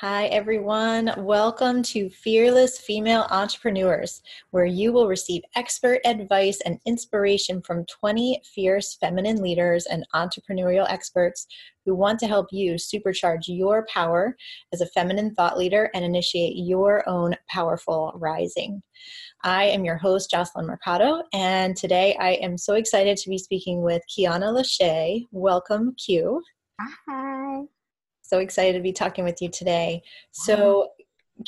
Hi, everyone. Welcome to Fearless Female Entrepreneurs, where you will receive expert advice and inspiration from 20 fierce feminine leaders and entrepreneurial experts who want to help you supercharge your power as a feminine thought leader and initiate your own powerful rising. I am your host, Jocelyn Mercado, and today I am so excited to be speaking with Quiana LaChe. Welcome, Q. Hi. So excited to be talking with you today. So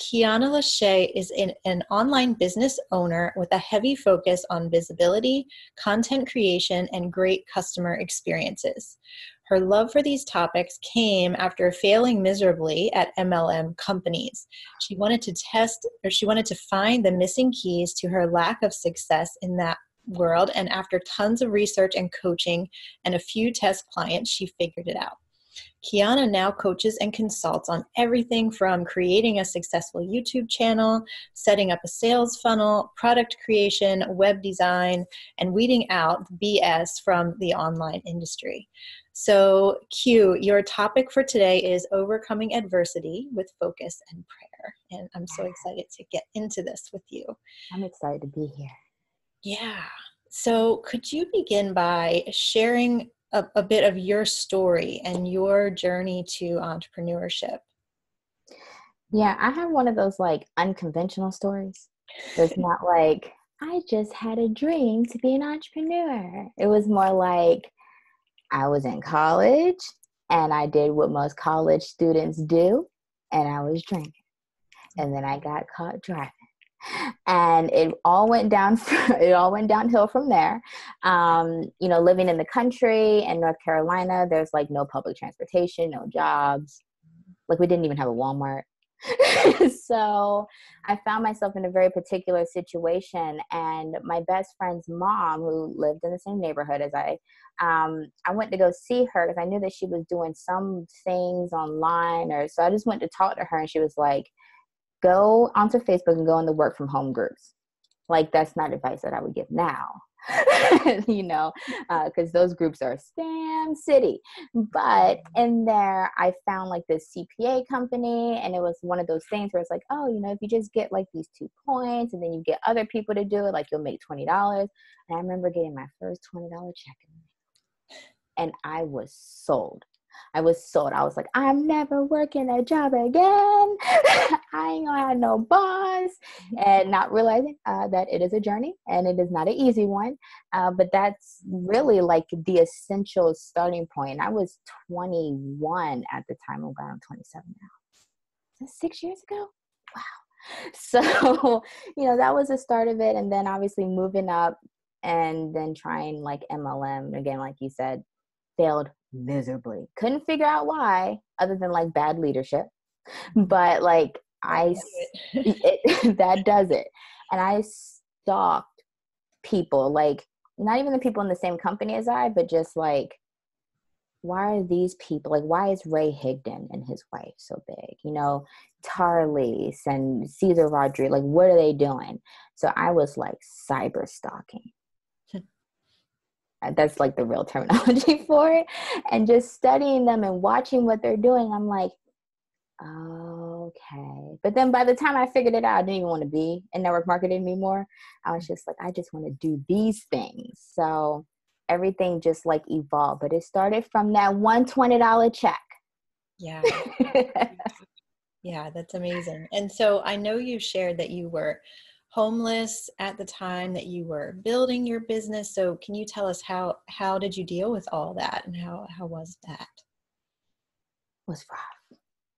Quiana LaChe is an online business owner with a heavy focus on visibility, content creation, and great customer experiences. Her love for these topics came after failing miserably at MLM companies. She wanted to find the missing keys to her lack of success in that world. And after tons of research and coaching and a few test clients, she figured it out. Quiana now coaches and consults on everything from creating a successful YouTube channel, setting up a sales funnel, product creation, web design, and weeding out the BS from the online industry. So, Q, your topic for today is overcoming adversity with focus and prayer. And I'm so excited to get into this with you. I'm excited to be here. Yeah. So could you begin by sharing a bit of your story and your journey to entrepreneurship? Yeah, I have one of those like unconventional stories. It's not like, I just had a dream to be an entrepreneur. It was more like I was in college and I did what most college students do, and I was drinking. And then I got caught driving. And it all went downhill from there. You know, living in the country in North Carolina, there's like no public transportation, no jobs. Like we didn't even have a Walmart. So I found myself in a very particular situation, and my best friend's mom, who lived in the same neighborhood as I went to go see her because I knew that she was doing some things online, or so I just went to talk to her, and she was like, go onto Facebook and go in the work from home groups. Like, that's not advice that I would give now, you know, because those groups are spam city. But in there, I found like this CPA company, and it was one of those things where it's like, oh, you know, if you just get like these 2 points and then you get other people to do it, like you'll make $20. And I remember getting my first $20 check and I was sold. I was sold. I was like, I'm never working a job again. I ain't gonna have no boss. And not realizing that it is a journey and it is not an easy one. But that's really like the essential starting point. I was 21 at the time. I'm glad I'm 27 now. That's 6 years ago? Wow. So, you know, that was the start of it. And then obviously moving up and then trying like MLM again, like you said, failed miserably. Couldn't figure out why, other than like bad leadership. But like that does it. And I stalked people, like not even the people in the same company as I, but just like, why are these people, like why is Ray Higdon and his wife so big? You know, Tarly and Cesar Rodri, like what are they doing? So I was like cyber stalking. That's like the real terminology for it. And just studying them and watching what they're doing, I'm like, okay. But then by the time I figured it out, I didn't even want to be in network marketing anymore. I was just like, I just want to do these things. So everything just like evolved. But it started from that $120 check. Yeah. Yeah, that's amazing. And so I know you shared that you were homeless at the time that you were building your business. So can you tell us how did you deal with all that, and how was that? It was rough.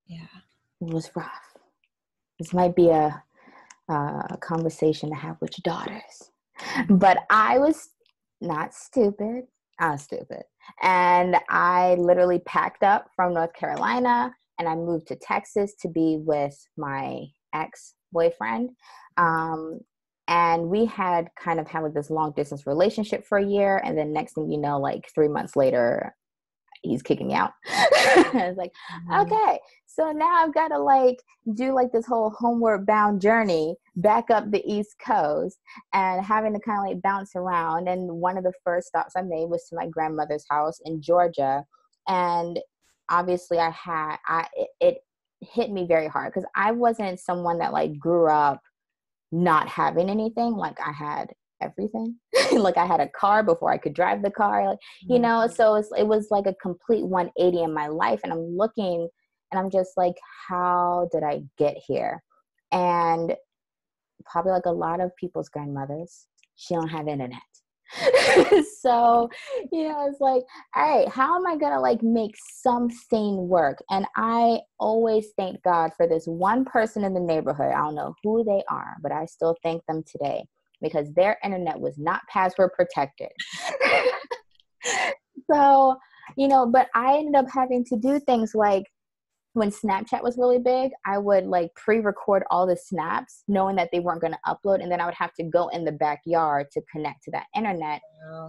Yeah. It was rough. This might be a conversation to have with your daughters, but I was not stupid. I was stupid. And I literally packed up from North Carolina and I moved to Texas to be with my ex-boyfriend. And we had kind of had like this long distance relationship for a year. And then next thing you know, like 3 months later, he's kicking me out. I was like, okay, so now I've got to like do like this whole homeward bound journey back up the East Coast and having to kind of like bounce around. And one of the first stops I made was to my grandmother's house in Georgia. And obviously I had, I, it, it hit me very hard because I wasn't someone that like grew up not having anything. Like I had everything. Like I had a car before I could drive the car, like, you know, so it was like a complete 180 in my life. And I'm looking and I'm just like, how did I get here? And probably like a lot of people's grandmothers, she don't have internet. So, you know, it's like, all right, how am I going to like make something work? And I always thank God for this one person in the neighborhood. I don't know who they are, but I still thank them today because their internet was not password protected. So, you know, but I ended up having to do things like when Snapchat was really big, I would like pre-record all the snaps knowing that they weren't going to upload. And then I would have to go in the backyard to connect to that internet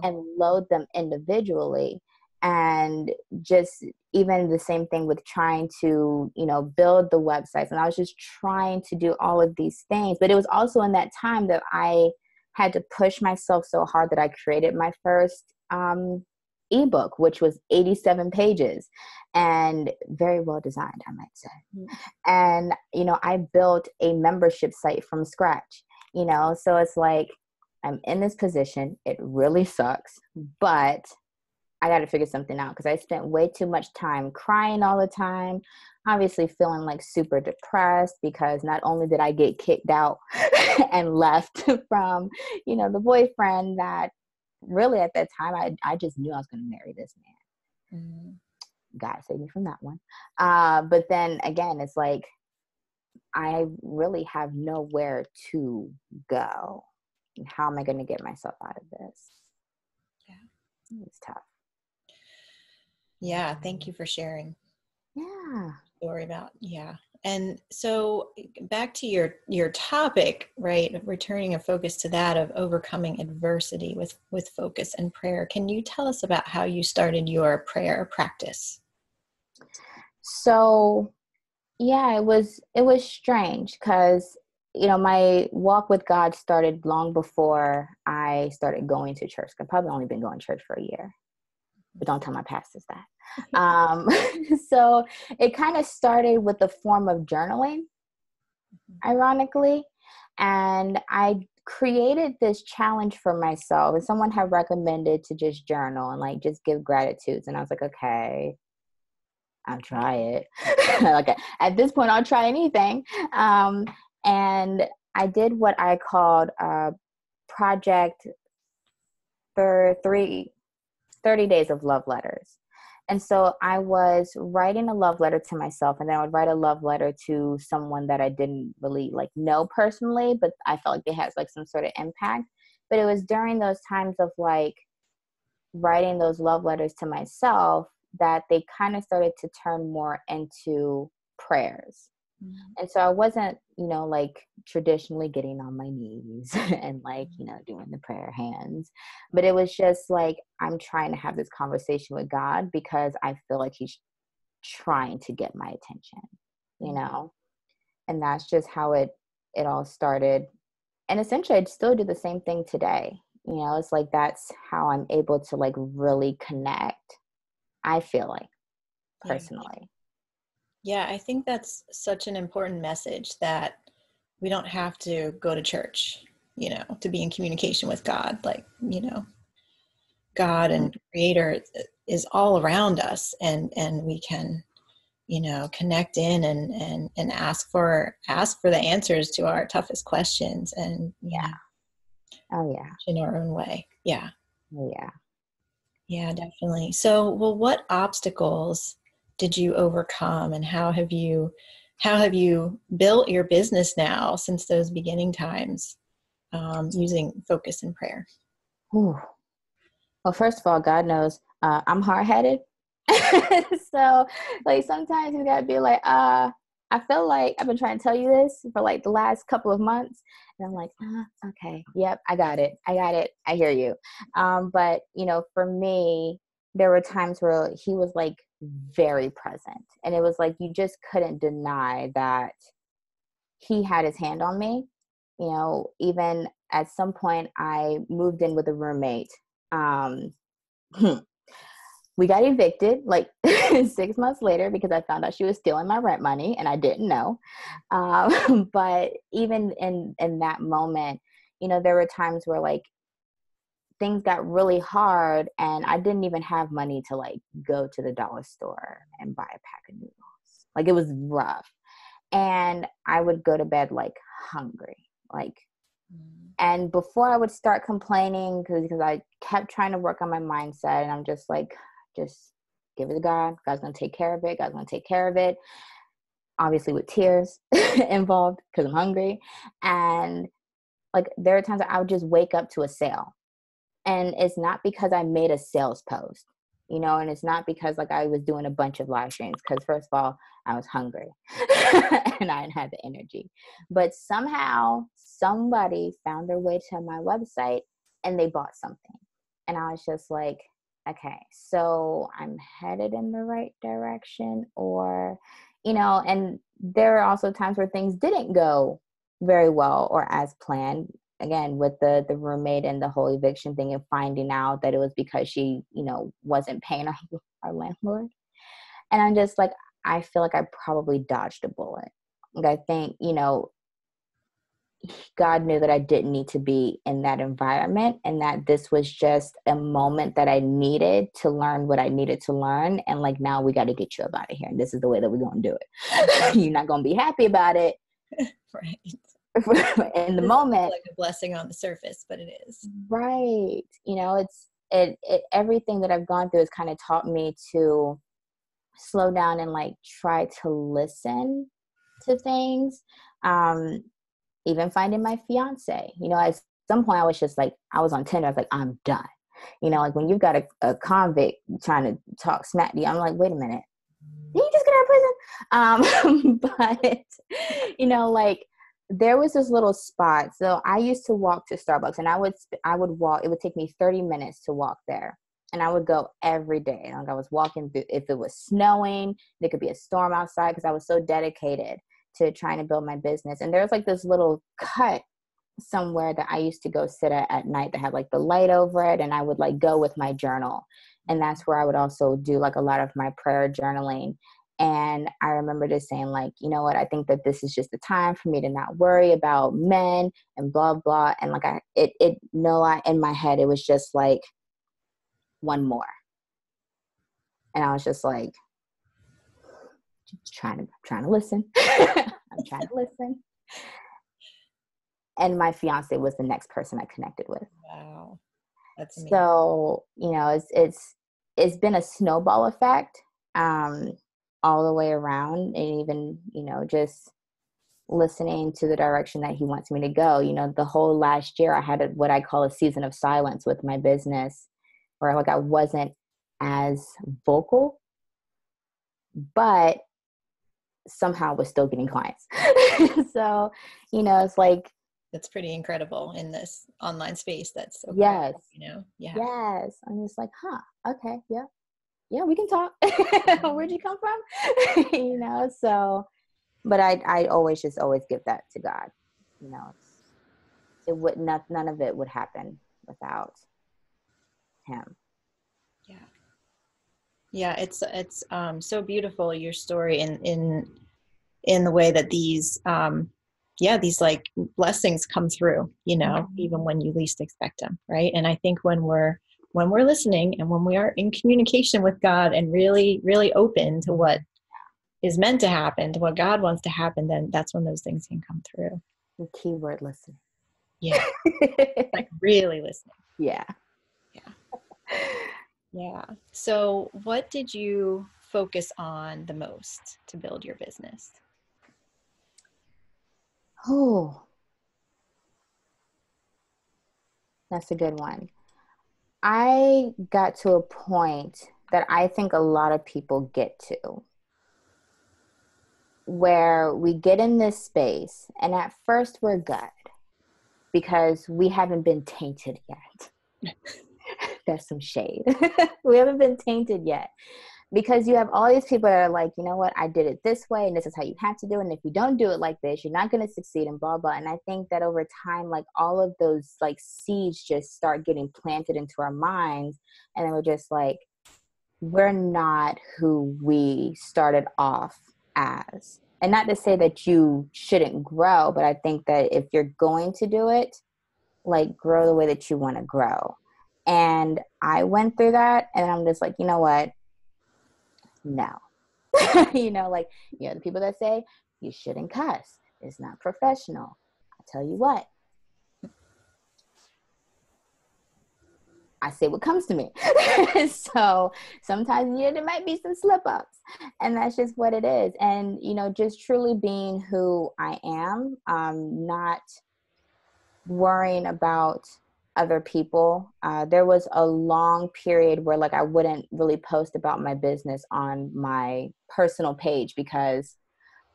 and load them individually. And just even the same thing with trying to, you know, build the websites. And I was just trying to do all of these things. But it was also in that time that I had to push myself so hard that I created my first ebook, which was 87 pages and very well designed, I might say. And, you know, I built a membership site from scratch, you know, so it's like, I'm in this position. It really sucks, but I got to figure something out because I spent way too much time crying all the time, obviously feeling like super depressed because not only did I get kicked out and left from, you know, the boyfriend that really at that time, I just knew I was going to marry this man. God saved me from that one. But then again, it's like, I really have nowhere to go. How am I going to get myself out of this? Yeah. It's tough. Yeah. Thank you for sharing. Yeah. Story about, yeah. And so back to your topic, right? Returning a focus to that of overcoming adversity with focus and prayer. Can you tell us about how you started your prayer practice? So, yeah, it was strange because, you know, my walk with God started long before I started going to church. I've probably only been going to church for a year. But don't tell my pastors that. So it kind of started with the form of journaling, ironically. And I created this challenge for myself. And someone had recommended to just journal and like just give gratitudes. And I was like, okay, I'll try it. Like at this point, I'll try anything. And I did what I called Project for 30 days of love letters. And so I was writing a love letter to myself, and then I would write a love letter to someone that I didn't really like know personally, but I felt like they had like some sort of impact. But it was during those times of like writing those love letters to myself that they kind of started to turn more into prayers. And so I wasn't, you know, like traditionally getting on my knees and like, you know, doing the prayer hands, but it was just like, I'm trying to have this conversation with God because I feel like he's trying to get my attention, you know, and that's just how it all started. And essentially I'd still do the same thing today. You know, it's like, that's how I'm able to like really connect. I feel like personally. Yeah, I think that's such an important message that we don't have to go to church, you know, to be in communication with God. Like, you know, God and Creator is all around us, and we can, you know, connect in and ask for the answers to our toughest questions. And yeah. Oh yeah. In our own way. Yeah. Yeah. Yeah, definitely. So, well, what obstacles did you overcome, and how have you built your business now since those beginning times using focus and prayer? Ooh. Well, first of all, God knows I'm hard-headed. So like sometimes you gotta be like, I feel like I've been trying to tell you this for like the last couple of months. And I'm like, okay, yep, I got it. I hear you. But you know, for me, there were times where he was like very present, and it was like you just couldn't deny that he had his hand on me. You know, even at some point I moved in with a roommate We got evicted like 6 months later because I found out she was stealing my rent money and I didn't know. But even in that moment, you know, there were times where like things got really hard and I didn't even have money to like go to the dollar store and buy a pack of noodles. Like it was rough. And I would go to bed like hungry, like, and before I would start complaining, because I kept trying to work on my mindset and I'm just like, just give it to God. God's going to take care of it. God's going to take care of it. Obviously with tears involved because I'm hungry. And like, there are times that I would just wake up to a sale and it's not because I made a sales post, you know, and it's not because like I was doing a bunch of live streams because first of all, I was hungry and I didn't have the energy, but somehow somebody found their way to my website and they bought something. And I was just like, okay, so I'm headed in the right direction, or, you know, and there are also times where things didn't go very well or as planned. Again, with the roommate and the whole eviction thing and finding out that it was because she, you know, wasn't paying our landlord. And I'm just like, I feel like I probably dodged a bullet. Like I think, you know, God knew that I didn't need to be in that environment and that this was just a moment that I needed to learn what I needed to learn. And like, now we got to get you up out of here. And this is the way that we're going to do it. You're not going to be happy about it. Right. In the moment. Like a blessing on the surface, but it is. Right. You know, it's everything that I've gone through has kind of taught me to slow down and like try to listen to things. Even finding my fiance, you know, at some point I was just like, I was on Tinder. I was like, I'm done. You know, like when you've got a convict trying to talk smack to you, I'm like, wait a minute, did you just get out of prison? But you know, like there was this little spot. So I used to walk to Starbucks and I would walk, it would take me 30 minutes to walk there. And I would go every day. Like I was walking through, if it was snowing, there could be a storm outside because I was so dedicated to trying to build my business. And there's like this little cut somewhere that I used to go sit at night that had like the light over it. And I would like go with my journal. And that's where I would also do like a lot of my prayer journaling. And I remember just saying like, you know what, I think that this is just the time for me to not worry about men and blah, blah. And like in my head, it was just like, one more. And I was just like, trying to listen. I'm trying to listen. And my fiance was the next person I connected with. Wow. That's amazing. So, you know, it's been a snowball effect all the way around. And even, you know, just listening to the direction that he wants me to go. You know, the whole last year I had what I call a season of silence with my business, where like I wasn't as vocal, but somehow was still getting clients. So, you know, it's like, that's pretty incredible in this online space. That's so yes, cool, you know, yeah, yes. I'm just like, huh, okay, yeah, we can talk. Where'd you come from? You know, so, but I always just always give that to God. You know, it would not, none of it would happen without him. Yeah, it's so beautiful, your story in the way that these like blessings come through, you know, mm-hmm. even when you least expect them, right? And I think when we're listening and when we are in communication with God and really, really open to what is meant to happen, to what God wants to happen, then that's when those things can come through. The key word, listen. Yeah. Like really listening. Yeah. Yeah. So what did you focus on the most to build your business? Oh, that's a good one. I got to a point that I think a lot of people get to, where we get in this space and at first we're good because we haven't been tainted yet. There's some shade. We haven't been tainted yet because you have all these people that are like, you know what, I did it this way and this is how you have to do it. And if you don't do it like this, you're not going to succeed and blah, blah. And I think that over time, like all of those like seeds just start getting planted into our minds. And then we're just like, we're not who we started off as. And not to say that you shouldn't grow, but I think that if you're going to do it, like, grow the way that you want to grow. And I went through that, and I'm just like, you know what? No. You know, like, you know, the people that say you shouldn't cuss, it's not professional. I'll tell you what. I say what comes to me. So sometimes, yeah, there might be some slip ups, and that's just what it is. And, you know, just truly being who I am, not worrying about other people. There was a long period where, like, I wouldn't really post about my business on my personal page because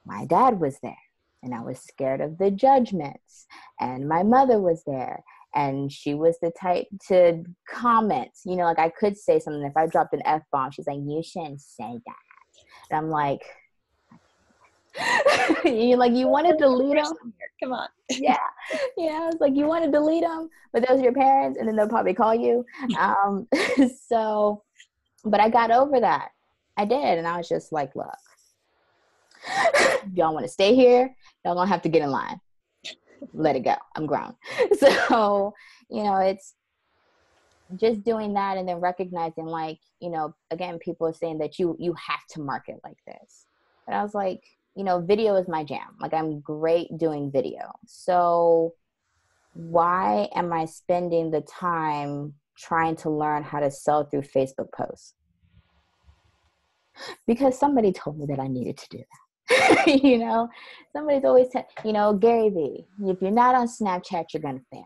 my dad was there and I was scared of the judgments, and my mother was there. And she was the type to comment, you know, like, I could say something. If I dropped an F-bomb, she's like, you shouldn't say that. And I'm like, you want to delete them? Come on. Yeah. You know, it's like, you want to delete them, but those are your parents, and then they'll probably call you. So, but I got over that. I did. And I was just like, look, y'all want to stay here? Y'all gonna have to get in line. Let it go. I'm grown. So, you know, it's just doing that, and then recognizing, like, you know, again, people are saying that you have to market like this. But I was like, you know, video is my jam. Like, I'm great doing video. So why am I spending the time trying to learn how to sell through Facebook posts? Because somebody told me that I needed to do that. You know, somebody's always, you know, Gary Vee, if you're not on Snapchat, you're going to fail.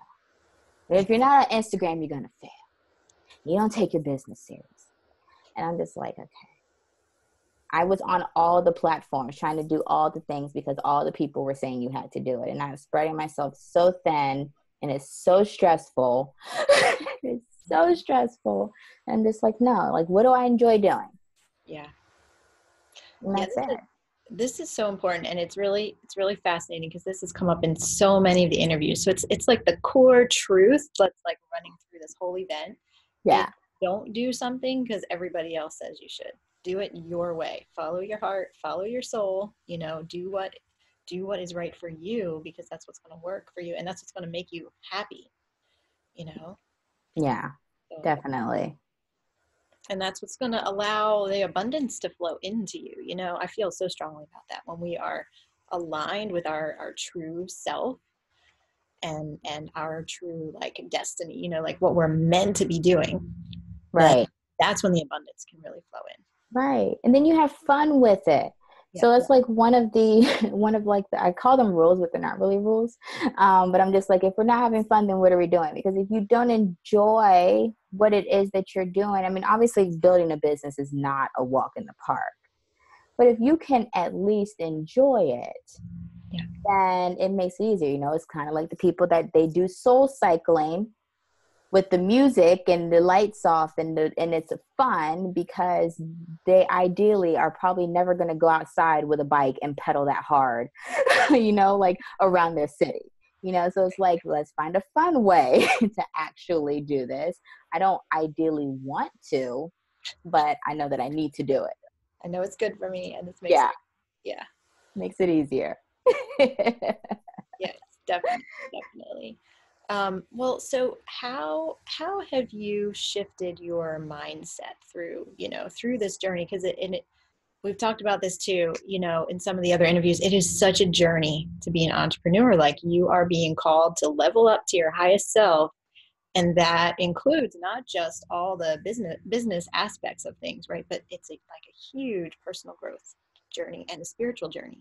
If you're not on Instagram, you're going to fail. You don't take your business serious. And I'm just like, okay. I was on all the platforms trying to do all the things because all the people were saying you had to do it. And I'm spreading myself so thin, and it's so stressful. It's so stressful. And I'm just like, no, like, what do I enjoy doing? Yeah. And that's it. This is so important, and it's really fascinating because this has come up in so many of the interviews. So it's like the core truth that's like running through this whole event. Yeah. Don't do something because everybody else says you should. Do it your way. Follow your heart, follow your soul, you know, do what is right for you, because that's what's going to work for you, and that's what's going to make you happy, you know? Yeah, so, definitely. And that's what's going to allow the abundance to flow into you. You know, I feel so strongly about that. When we are aligned with our true self and our true, like, destiny, you know, like what we're meant to be doing. Right. That's when the abundance can really flow in. Right. And then you have fun with it. Yeah. So it's like one of I call them rules, but they're not really rules. But I'm just like, if we're not having fun, then what are we doing? Because if you don't enjoy what it is that you're doing, I mean, obviously building a business is not a walk in the park, but if you can at least enjoy it, yeah, then it makes it easier. You know, it's kind of like the people that they do soul cycling with the music and the lights off and it's fun, because they ideally are probably never going to go outside with a bike and pedal that hard, you know, like around their city, you know? So it's like, let's find a fun way to actually do this. I don't ideally want to, but I know that I need to do it. I know it's good for me, and this makes makes it easier. Yes, definitely. Well, so how have you shifted your mindset through this journey? Because we've talked about this too, you know, in some of the other interviews. It is such a journey to be an entrepreneur. Like, you are being called to level up to your highest self, and that includes not just all the business aspects of things, right? But it's a huge personal growth journey and a spiritual journey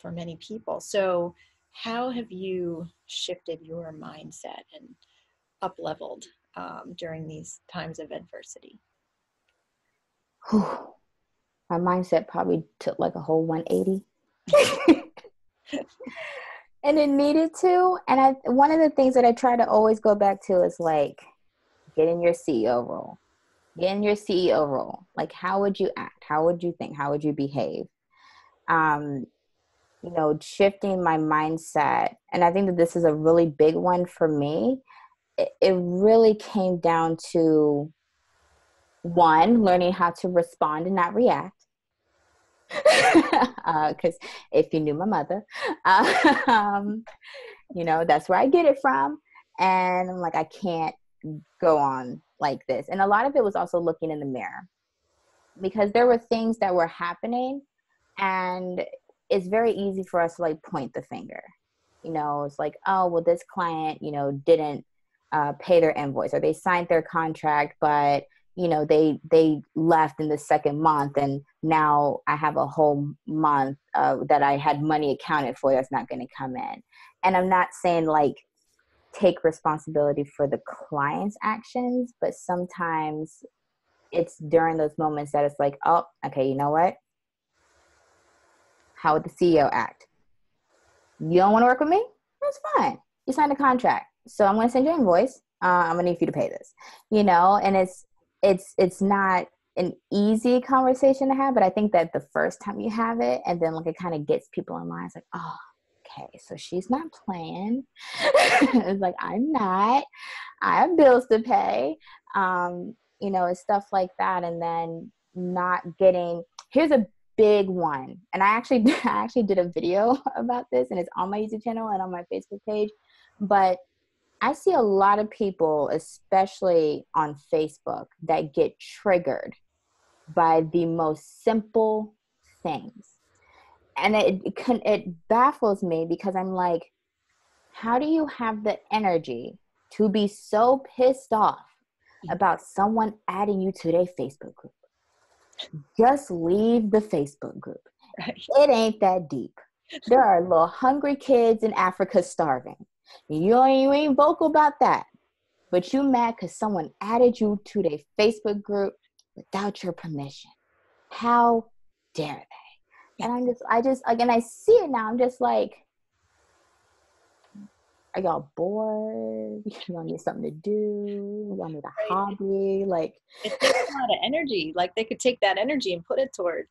for many people. So how have you shifted your mindset and up-leveled during these times of adversity? My mindset probably took like a whole 180. And it needed to. And one of the things that I try to always go back to is like, get in your CEO role. Get in your CEO role. Like, how would you act? How would you think? How would you behave? You know, shifting my mindset. And I think that this is a really big one for me. It really came down to One, learning how to respond and not react. Because if you knew my mother, you know, that's where I get it from. And I'm like, I can't go on like this. And a lot of it was also looking in the mirror, because there were things that were happening, and it's very easy for us to like point the finger. You know, it's like, oh, well, this client, you know, didn't pay their invoice, or they signed their contract, but you know, they left in the second month, and now I have a whole month that I had money accounted for that's not going to come in. And I'm not saying like take responsibility for the client's actions, but sometimes it's during those moments that it's like, oh, okay, you know what? How would the CEO act? You don't want to work with me? That's fine. You signed a contract, so I'm going to send you an invoice. I'm going to need you to pay this, you know, and it's not an easy conversation to have, but I think that the first time you have it, and then like it kind of gets people in line. It's like, oh, okay, so she's not playing. It's like, I'm not. I have bills to pay. You know, it's stuff like that. And then not getting, here's a big one. And I actually did a video about this, and it's on my YouTube channel and on my Facebook page. But I see a lot of people, especially on Facebook, that get triggered by the most simple things. And it baffles me, because I'm like, how do you have the energy to be so pissed off about someone adding you to their Facebook group? Just leave the Facebook group. Right. It ain't that deep. There are little hungry kids in Africa starving. You ain't vocal about that, but you mad because someone added you to their Facebook group without your permission. How dare they? And I just again, I see it now. I'm just like, are y'all bored? Y'all need something to do? Y'all need a hobby? Like, it takes a lot of energy. Like, they could take that energy and put it toward.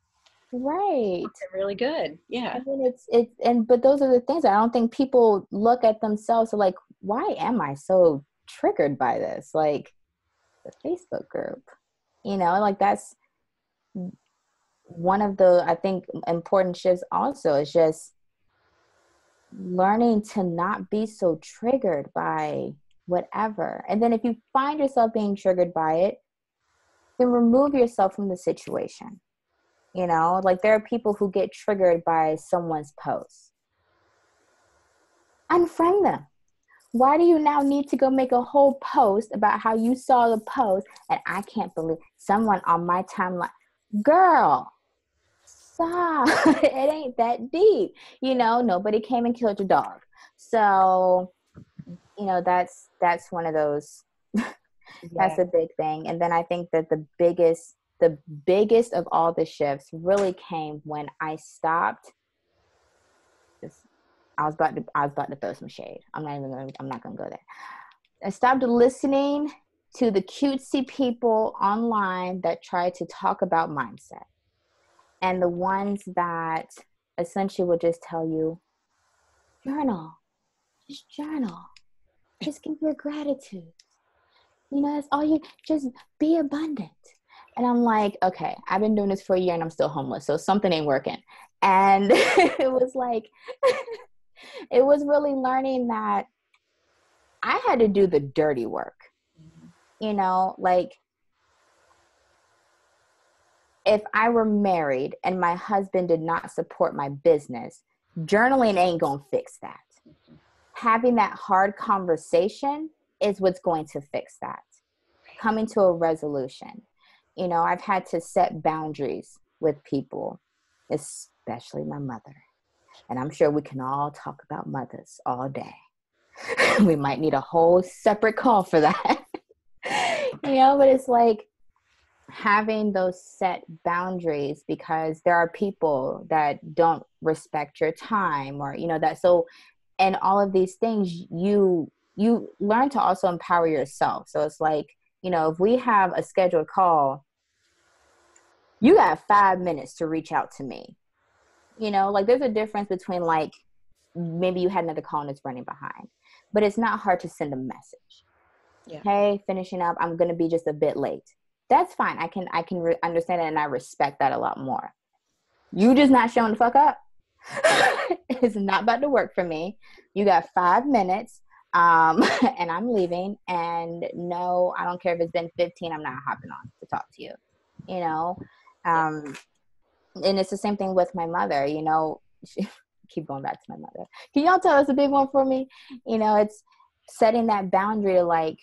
Right. Really good. Yeah. I mean, but those are the things I don't think people look at themselves like, why am I so triggered by this? Like the Facebook group, you know, like that's one of the, I think, important shifts also is just learning to not be so triggered by whatever. And then if you find yourself being triggered by it, then remove yourself from the situation. You know, like there are people who get triggered by someone's post. Unfriend them. Why do you now need to go make a whole post about how you saw the post and I can't believe someone on my timeline? Girl, stop. It ain't that deep. You know, nobody came and killed your dog. So, you know, that's one of those. That's a big thing. And then I think that the biggest of all the shifts really came when I stopped. I was about to throw some shade. I'm not going to go there. I stopped listening to the cutesy people online that try to talk about mindset, and the ones that essentially will just tell you, journal, just give your gratitude. You know, that's all you, just be abundant. And I'm like, okay, I've been doing this for a year and I'm still homeless, so something ain't working. And it was like, it was really learning that I had to do the dirty work. You know, like if I were married and my husband did not support my business, journaling ain't gonna fix that. Having that hard conversation is what's going to fix that. Coming to a resolution. You know, I've had to set boundaries with people, especially my mother. And I'm sure we can all talk about mothers all day. We might need a whole separate call for that. You know, but it's like having those set boundaries, because there are people that don't respect your time, or, you know, that. So, and all of these things, you learn to also empower yourself. So it's like, you know, if we have a scheduled call, you got 5 minutes to reach out to me. You know, like there's a difference between like, maybe you had another call and it's running behind, but it's not hard to send a message. Yeah. Hey, finishing up, I'm going to be just a bit late. that's fine. I can understand it, and I respect that a lot more. You just not showing the fuck up. It's not about to work for me. You got 5 minutes, and I'm leaving. And no, I don't care if it's been 15. I'm not hopping on to talk to you. You know, and it's the same thing with my mother. You know, she, keep going back to my mother. Can y'all tell us a big one for me? You know, it's setting that boundary to like,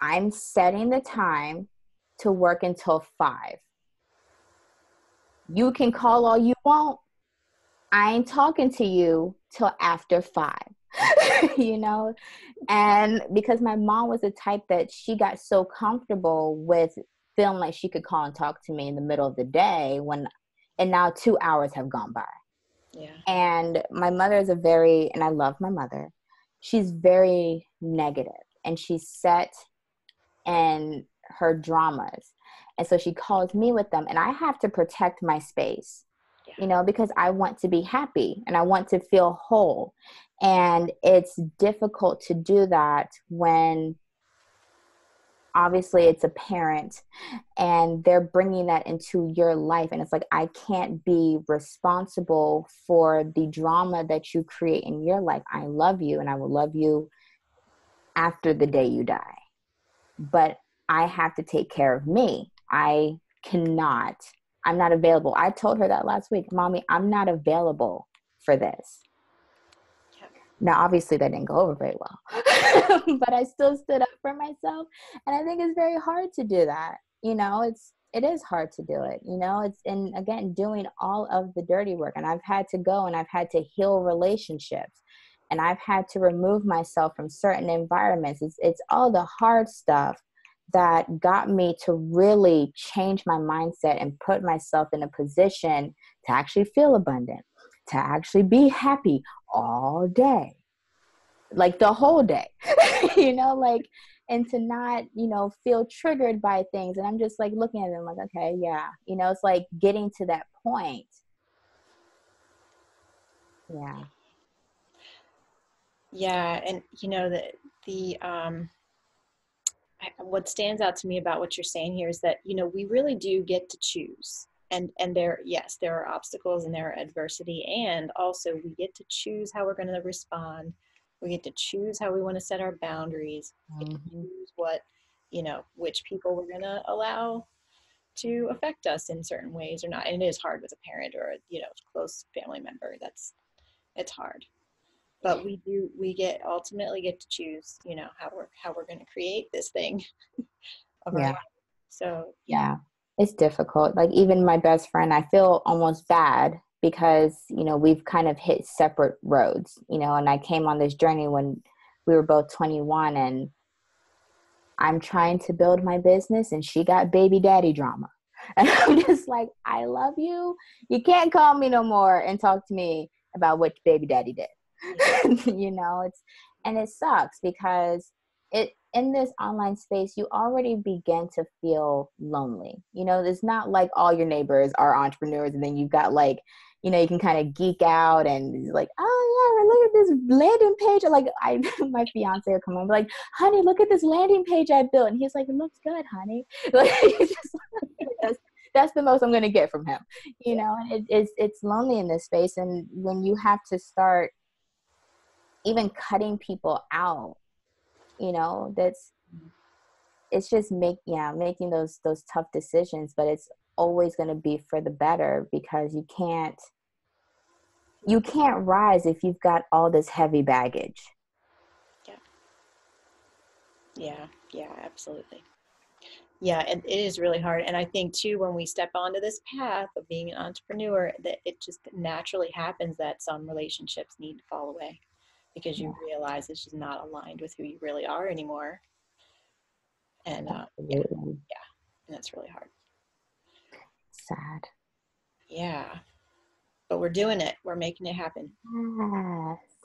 I'm setting the time to work until 5. You can call all you want. I ain't talking to you till after 5, you know? And because my mom was the type that she got so comfortable with feeling like she could call and talk to me in the middle of the day and now 2 hours have gone by. Yeah. And my mother is and I love my mother. She's very negative, and she's set in her dramas. And so she calls me with them, and I have to protect my space. You know, because I want to be happy and I want to feel whole. And it's difficult to do that when obviously it's a parent and they're bringing that into your life. And it's like, I can't be responsible for the drama that you create in your life. I love you, and I will love you after the day you die. But I have to take care of me. I'm not available. I told her that last week. Mommy, I'm not available for this. Yep. Now, obviously, that didn't go over very well. But I still stood up for myself. And I think it's very hard to do that. You know, it is hard to do it. You know, and again, doing all of the dirty work. And I've had to go and I've had to heal relationships. And I've had to remove myself from certain environments. It's all the hard stuff that got me to really change my mindset and put myself in a position to actually feel abundant, to actually be happy all day, like the whole day, you know, like, and to not, you know, feel triggered by things. And I'm just like looking at them like, okay, yeah, you know, it's like getting to that point. Yeah. Yeah. And you know, what stands out to me about what you're saying here is that, you know, we really do get to choose, and there are obstacles and there are adversity, and also we get to choose how we're going to respond. We get to choose how we want to set our boundaries, we get to choose what, you know, which people we're going to allow to affect us in certain ways or not. And it is hard with a parent or, you know, close family member. It's hard. But we ultimately get to choose, you know, how we're going to create this thing. Yeah. So, yeah, it's difficult. Like even my best friend, I feel almost bad because, you know, we've kind of hit separate roads, you know, and I came on this journey when we were both 21, and I'm trying to build my business and she got baby daddy drama. And I'm just like, I love you. You can't call me no more and talk to me about what baby daddy did. You know, it sucks because in this online space, you already begin to feel lonely. You know, it's not like all your neighbors are entrepreneurs, and then you've got like, you know, you can kind of geek out and like, oh yeah, look at this landing page. Like my fiance will come on and be like, honey, look at this landing page I built, and he's like, it looks good, honey. Like he's just like, that's the most I'm going to get from him. You know, it's lonely in this space, and when you have to start even cutting people out, you know, making those tough decisions, but it's always going to be for the better, because you can't rise if you've got all this heavy baggage. Yeah, absolutely. Yeah. And it is really hard. And I think too, when we step onto this path of being an entrepreneur, that it just naturally happens that some relationships need to fall away, because you realize it's just not aligned with who you really are anymore. And and that's really hard. Sad. Yeah. But we're doing it. We're making it happen.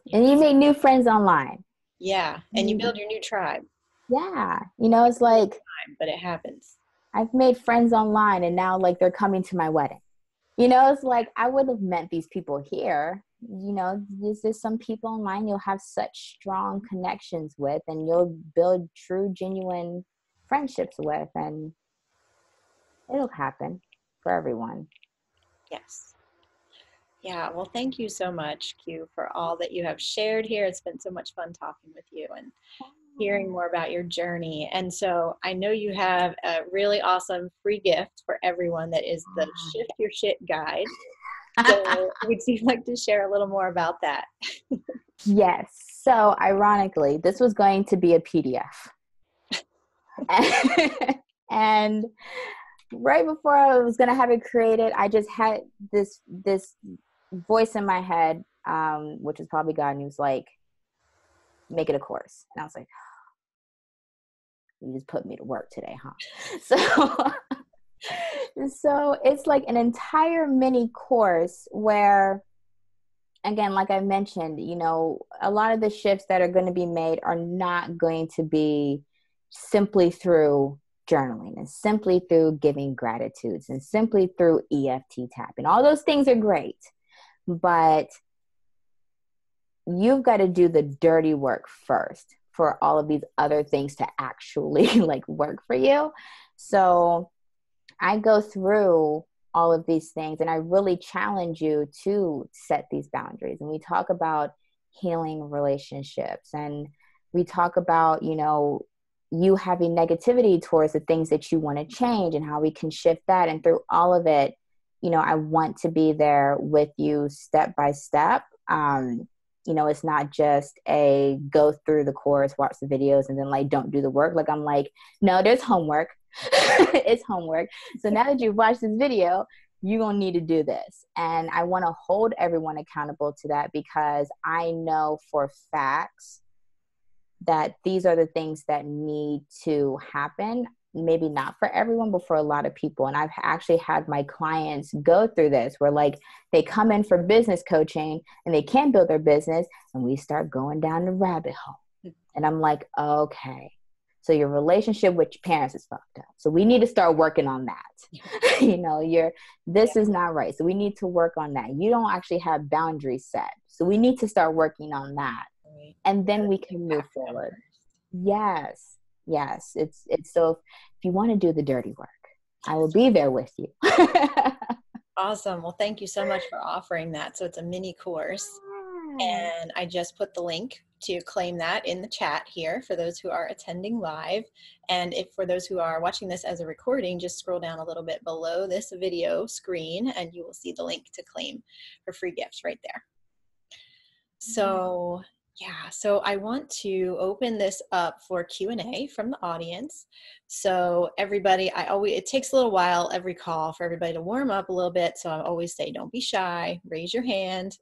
Yes. And you make new friends online. Yeah. And you build your new tribe. Yeah. You know, it's like, but it happens. I've made friends online, and now like they're coming to my wedding. You know, it's like, I would have met these people here. You know, there's some people online you'll have such strong connections with, and you'll build true, genuine friendships with. And it'll happen for everyone. Yes. Yeah. Well, thank you so much, Q, for all that you have shared here. It's been so much fun talking with you and hearing more about your journey. And so I know you have a really awesome free gift for everyone that is the Shift Your Shit Guide. So would you like to share a little more about that? Yes. So ironically, this was going to be a PDF. And right before I was going to have it created, I just had this voice in my head, which is probably God, who's like, make it a course. And I was like, you just put me to work today, huh? So it's like an entire mini course where, again, like I mentioned, you know, a lot of the shifts that are going to be made are not going to be simply through journaling and simply through giving gratitudes and simply through EFT tapping. All those things are great, but you've got to do the dirty work first for all of these other things to actually like work for you. So I go through all of these things and I really challenge you to set these boundaries. And we talk about healing relationships and we talk about, you know, you having negativity towards the things that you want to change and how we can shift that. And through all of it, you know, I want to be there with you step by step. You know, it's not just a go through the course, watch the videos, and then like, don't do the work. Like, I'm like, no, there's homework. It's homework. So now that you've watched this video, you're going to need to do this. And I want to hold everyone accountable to that because I know for facts that these are the things that need to happen. Maybe not for everyone, but for a lot of people. And I've actually had my clients go through this where like they come in for business coaching and they can build their business and we start going down the rabbit hole. And I'm like, okay, so your relationship with your parents is fucked up. So we need to start working on that. You know, this is not right. So we need to work on that. You don't actually have boundaries set. So we need to start working on that. And then we can move forward. Yes. Yes, it's so if you want to do the dirty work, I will be there with you. Awesome. Well, thank you so much for offering that. So it's a mini course. And I just put the link to claim that in the chat here for those who are attending live. And if for those who are watching this as a recording, just scroll down a little bit below this video screen and you will see the link to claim for free gifts right there. So yeah, so I want to open this up for Q&A from the audience. So everybody, it takes a little while every call for everybody to warm up a little bit. So I always say, don't be shy, raise your hand,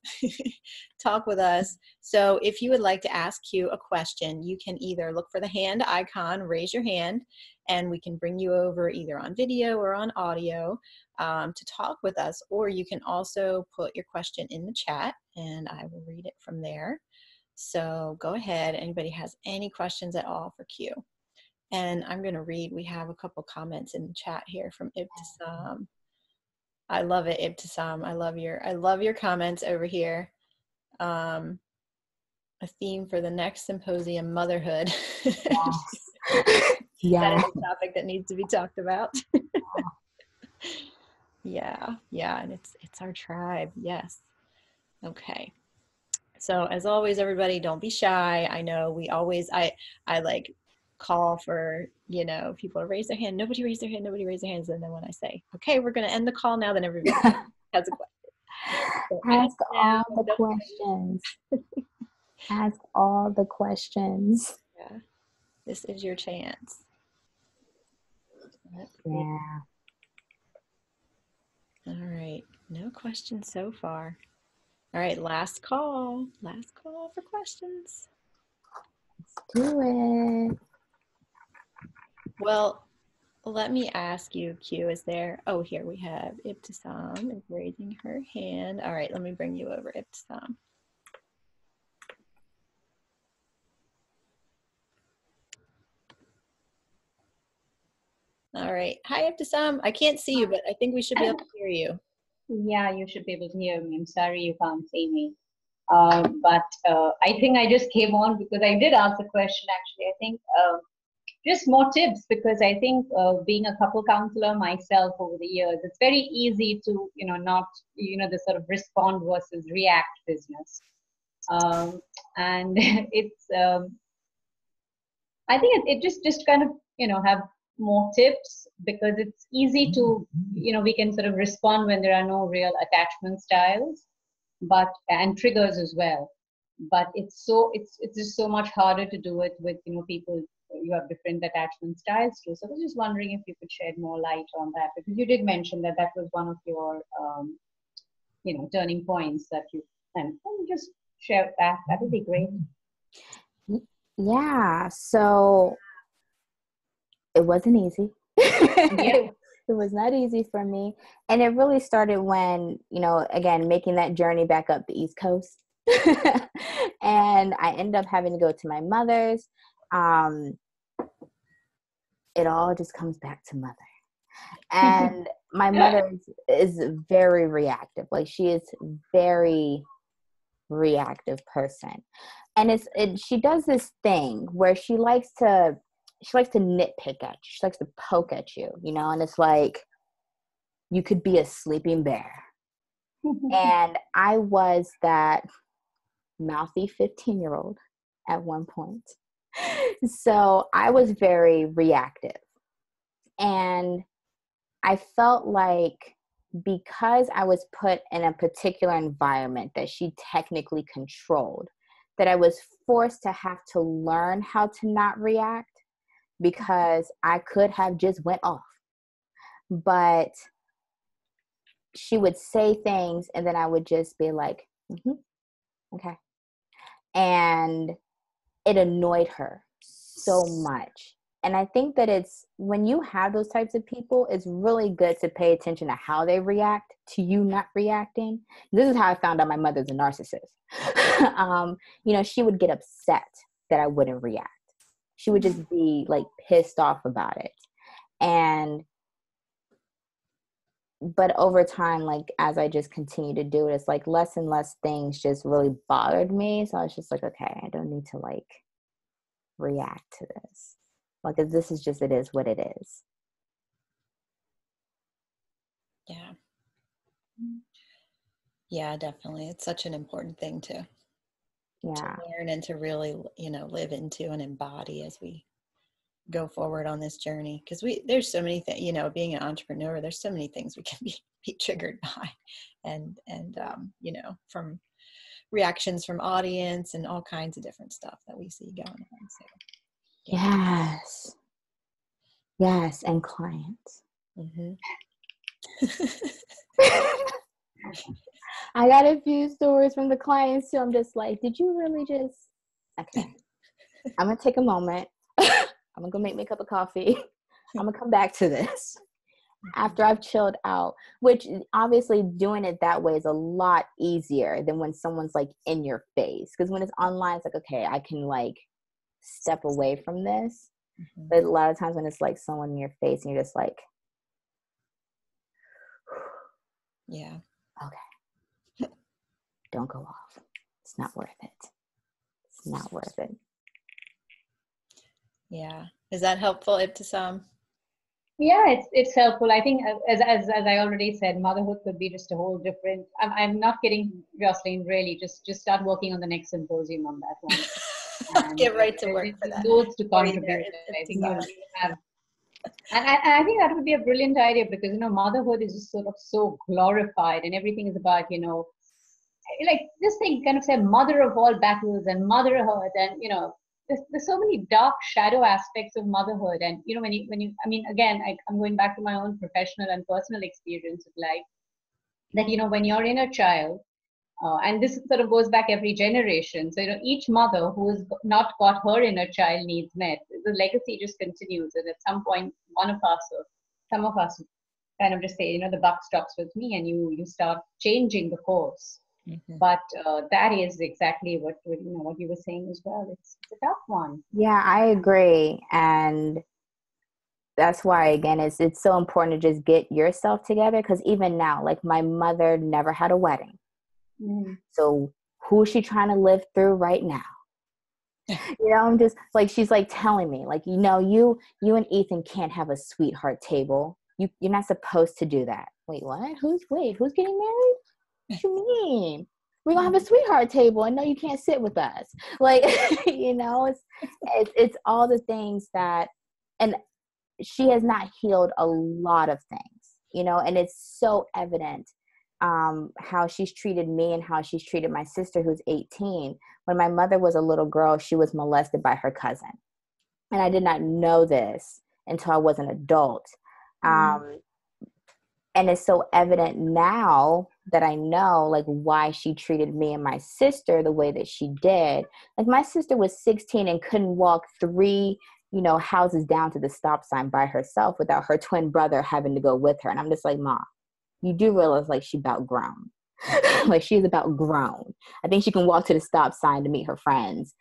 talk with us. So if you would like to ask Q a question, you can either look for the hand icon, raise your hand, and we can bring you over either on video or on audio to talk with us, or you can also put your question in the chat and I will read it from there. So go ahead, anybody has any questions at all for Q. And I'm going to read, we have a couple comments in the chat here from Ibtisam. I love it, Ibtisam. I love your comments over here. A theme for the next symposium, motherhood. Yes. Yeah. That is a topic that needs to be talked about. Yeah. Yeah. And it's our tribe. Yes. Okay. So as always, everybody, don't be shy. I know we always, I like call for, you know, people to raise their hand. Nobody raised their hand. Nobody raised their hands. And then when I say, okay, we're going to end the call now, then everybody has a question. So ask all the questions. Ask all the questions. Yeah. This is your chance. Yeah. All right. No questions so far. All right, last call for questions. Let's do it. Well, let me ask you, Q, is there, oh, here we have Ibtisam is raising her hand. All right, let me bring you over, Ibtisam. All right, hi, Ibtisam. I can't see you, but I think we should be able to hear you. Yeah, you should be able to hear me. I'm sorry you can't see me. But I think I just came on because I did ask a question, actually. I think just more tips, because I think being a couple counselor myself over the years, it's very easy to, not, the sort of respond versus react business. And it's, I think it just kind of, have more tips, because it's easy to, we can sort of respond when there are no real attachment styles, and triggers as well. But it's just so much harder to do it with, people you have different attachment styles to. So I was just wondering if you could shed more light on that, because you did mention that that was one of your, turning points that you, and can you just share that? That would be great. Yeah. So it wasn't easy. Yeah. It was not easy for me. And it really started when, again, making that journey back up the East Coast. And I ended up having to go to my mother's. It all just comes back to mother. And my mother is very reactive. Like, she is very reactive person. And she does this thing where she likes to nitpick at you. She likes to poke at you, and it's like, you could be a sleeping bear. And I was that mouthy 15-year-old at one point. So I was very reactive, and I felt like because I was put in a particular environment that she technically controlled, that I was forced to have to learn how to not react, because I could have just went off. But she would say things, and then I would just be like, mm-hmm, okay. And it annoyed her so much. And I think that it's, when you have those types of people, it's really good to pay attention to how they react to you not reacting. This is how I found out my mother's a narcissist. She would get upset that I wouldn't react. She would just be like pissed off about it. But over time, like, as I just continue to do it, it's like less and less things just really bothered me. So I was just like, okay, I don't need to like react to this. Like, this is just, it is what it is. Yeah. Yeah, definitely. It's such an important thing to learn and to really, live into and embody as we go forward on this journey, because there's so many things, being an entrepreneur, there's so many things we can be triggered by, and from reactions from audience and all kinds of different stuff that we see going on. So, yeah. Yes, and clients. Mm-hmm. I got a few stories from the clients too. I'm just like, did you really just? Okay, I'm gonna take a moment. I'm gonna go make me a cup of coffee. I'm gonna come back to this after I've chilled out, which obviously doing it that way is a lot easier than when someone's like in your face. Because when it's online, it's like, okay, I can like step away from this. Mm-hmm. But a lot of times when it's like someone in your face and you're just like, yeah, okay, don't go off. It's not worth it. It's not worth it. Yeah. Is that helpful, Ibtisam? Yeah, it's helpful. I think, as I already said, motherhood could be just a whole different, I'm not kidding, Jocelyn, really, just start working on the next symposium on that one. And get right to work for that. Loads to contribute. I think that would be a brilliant idea, because, motherhood is just sort of so glorified, and everything is about, like this thing kind of said, mother of all battles and motherhood, and, there's so many dark shadow aspects of motherhood. And, when you, I mean, again, I'm going back to my own professional and personal experience of life, that, when you're in a child, and this sort of goes back every generation. So, each mother who has not got her inner child needs met, the legacy just continues. And at some point, some of us kind of just say, the buck stops with me, and you start changing the course. Mm-hmm. But that is exactly what you were saying as well. It's a tough one. Yeah, I agree, and that's why, again, it's so important to just get yourself together. Because even now, like, my mother never had a wedding, mm-hmm. So who is she trying to live through right now? I'm just like, she's like telling me, like, you know, you and Ethan can't have a sweetheart table. You're not supposed to do that. Wait, what? Who's getting married? What you mean? We're gonna have a sweetheart table, and no, you can't sit with us. Like, you know, it's all the things that, and she has not healed a lot of things, you know, and it's so evident how she's treated me and how she's treated my sister, who's 18. When my mother was a little girl, she was molested by her cousin, and I did not know this until I was an adult. And it's so evident now that I know, like, why she treated me and my sister the way that she did. Like, my sister was 16 and couldn't walk 3, you know, houses down to the stop sign by herself without her twin brother having to go with her. And I'm just like, Ma, you do realize, like, she's about grown. Like, she's about grown. I think she can walk to the stop sign to meet her friends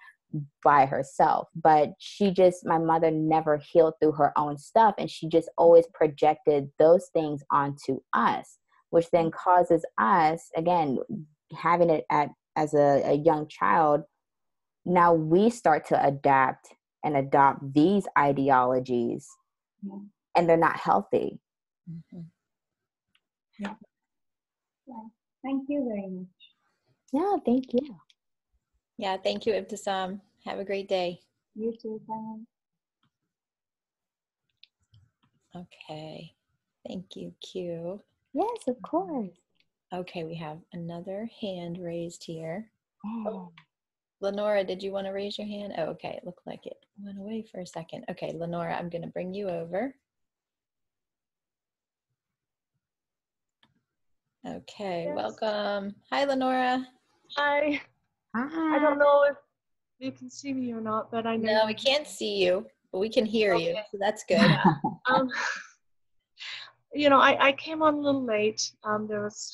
by herself. But she just, my mother never healed through her own stuff. And she just always projected those things onto us, which then causes us, again, having it as a young child. Now we start to adapt and adopt these ideologies, mm-hmm. and they're not healthy. Mm-hmm. Yeah. Yeah. Thank you very much. Yeah, thank you. Yeah, thank you, Ibtisam. Have a great day. You too, Sam. Okay. Thank you, Q. Yes, of course. Okay, we have another hand raised here. Oh. Lenora, did you want to raise your hand? Oh, okay. It looked like it went away for a second. Okay, Lenora, I'm going to bring you over. Okay, yes. Welcome. Hi, Lenora. Hi. Hi. I don't know if you can see me or not, but I know. No, we can't see you, but we can hear you, so that's good. You know, I came on a little late. There was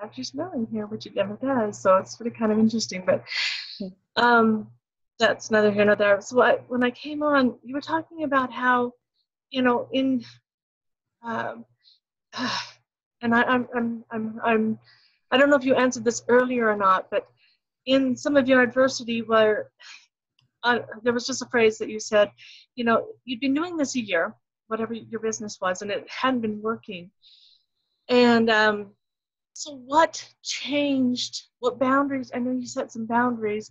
actually snowing here, which it never does, so it's really kind of interesting, but that's neither here nor there. So when I came on, you were talking about how, you know, in and I don't know if you answered this earlier or not, but in some of your adversity, where there was just a phrase that you said, you know, you'd been doing this a year, whatever your business was, and it hadn't been working. And so what changed? What boundaries? I know you set some boundaries,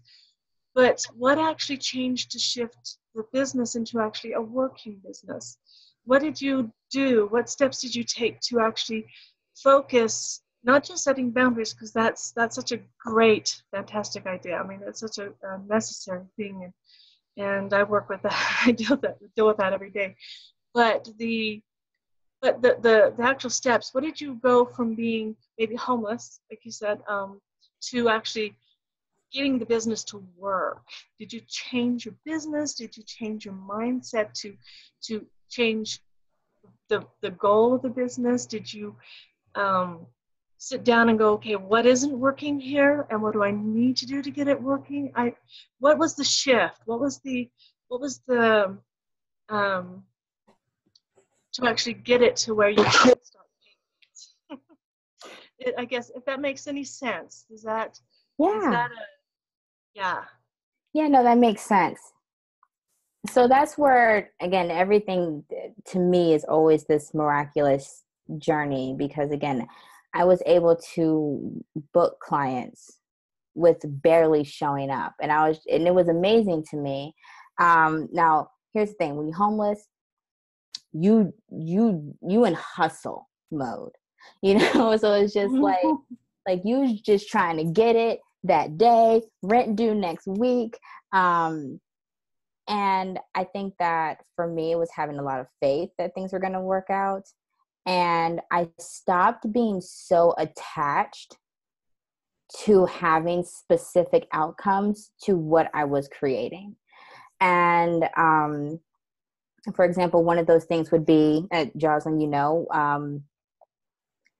but what actually changed to shift the business into actually a working business? What did you do? What steps did you take to actually focus, not just setting boundaries, because that's such a great, fantastic idea. I mean, that's such a necessary thing, and I work with that. I deal with that every day. But the actual steps, what did you go from being maybe homeless, like you said, to actually getting the business to work? Did you change your business? Did you change your mindset to change the goal of the business? Did you sit down and go, okay, what isn't working here, and what do I need to do to get it working? What was the shift? What was the to actually get it to where you can start paying it. I guess, if that makes any sense. Is that, Yeah, no, that makes sense. So that's where, again, everything to me is always this miraculous journey, because, again, I was able to book clients with barely showing up, and it was amazing to me. Now, here's the thing. When you're homeless, you in hustle mode, you know? So it's just like you just trying to get it that day, rent due next week. And I think that for me, it was having a lot of faith that things were going to work out. And I stopped being so attached to having specific outcomes to what I was creating. And, for example, one of those things would be, Jocelyn, you know,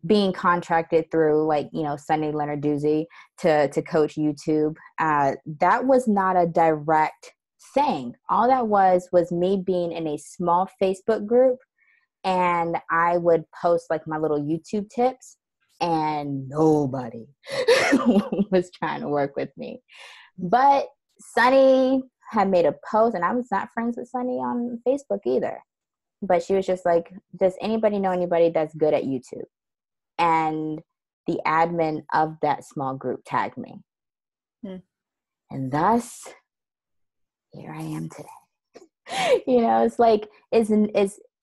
being contracted through, like, you know, Sunday Leonard Doozy to coach YouTube. That was not a direct thing. All that was me being in a small Facebook group, and I would post, like, my little YouTube tips, and nobody was trying to work with me. But Sunny had made a post, and I was not friends with Sunny on Facebook either. But she was just like, does anybody know anybody that's good at YouTube? And the admin of that small group tagged me. And thus, here I am today. You know, it's like, it's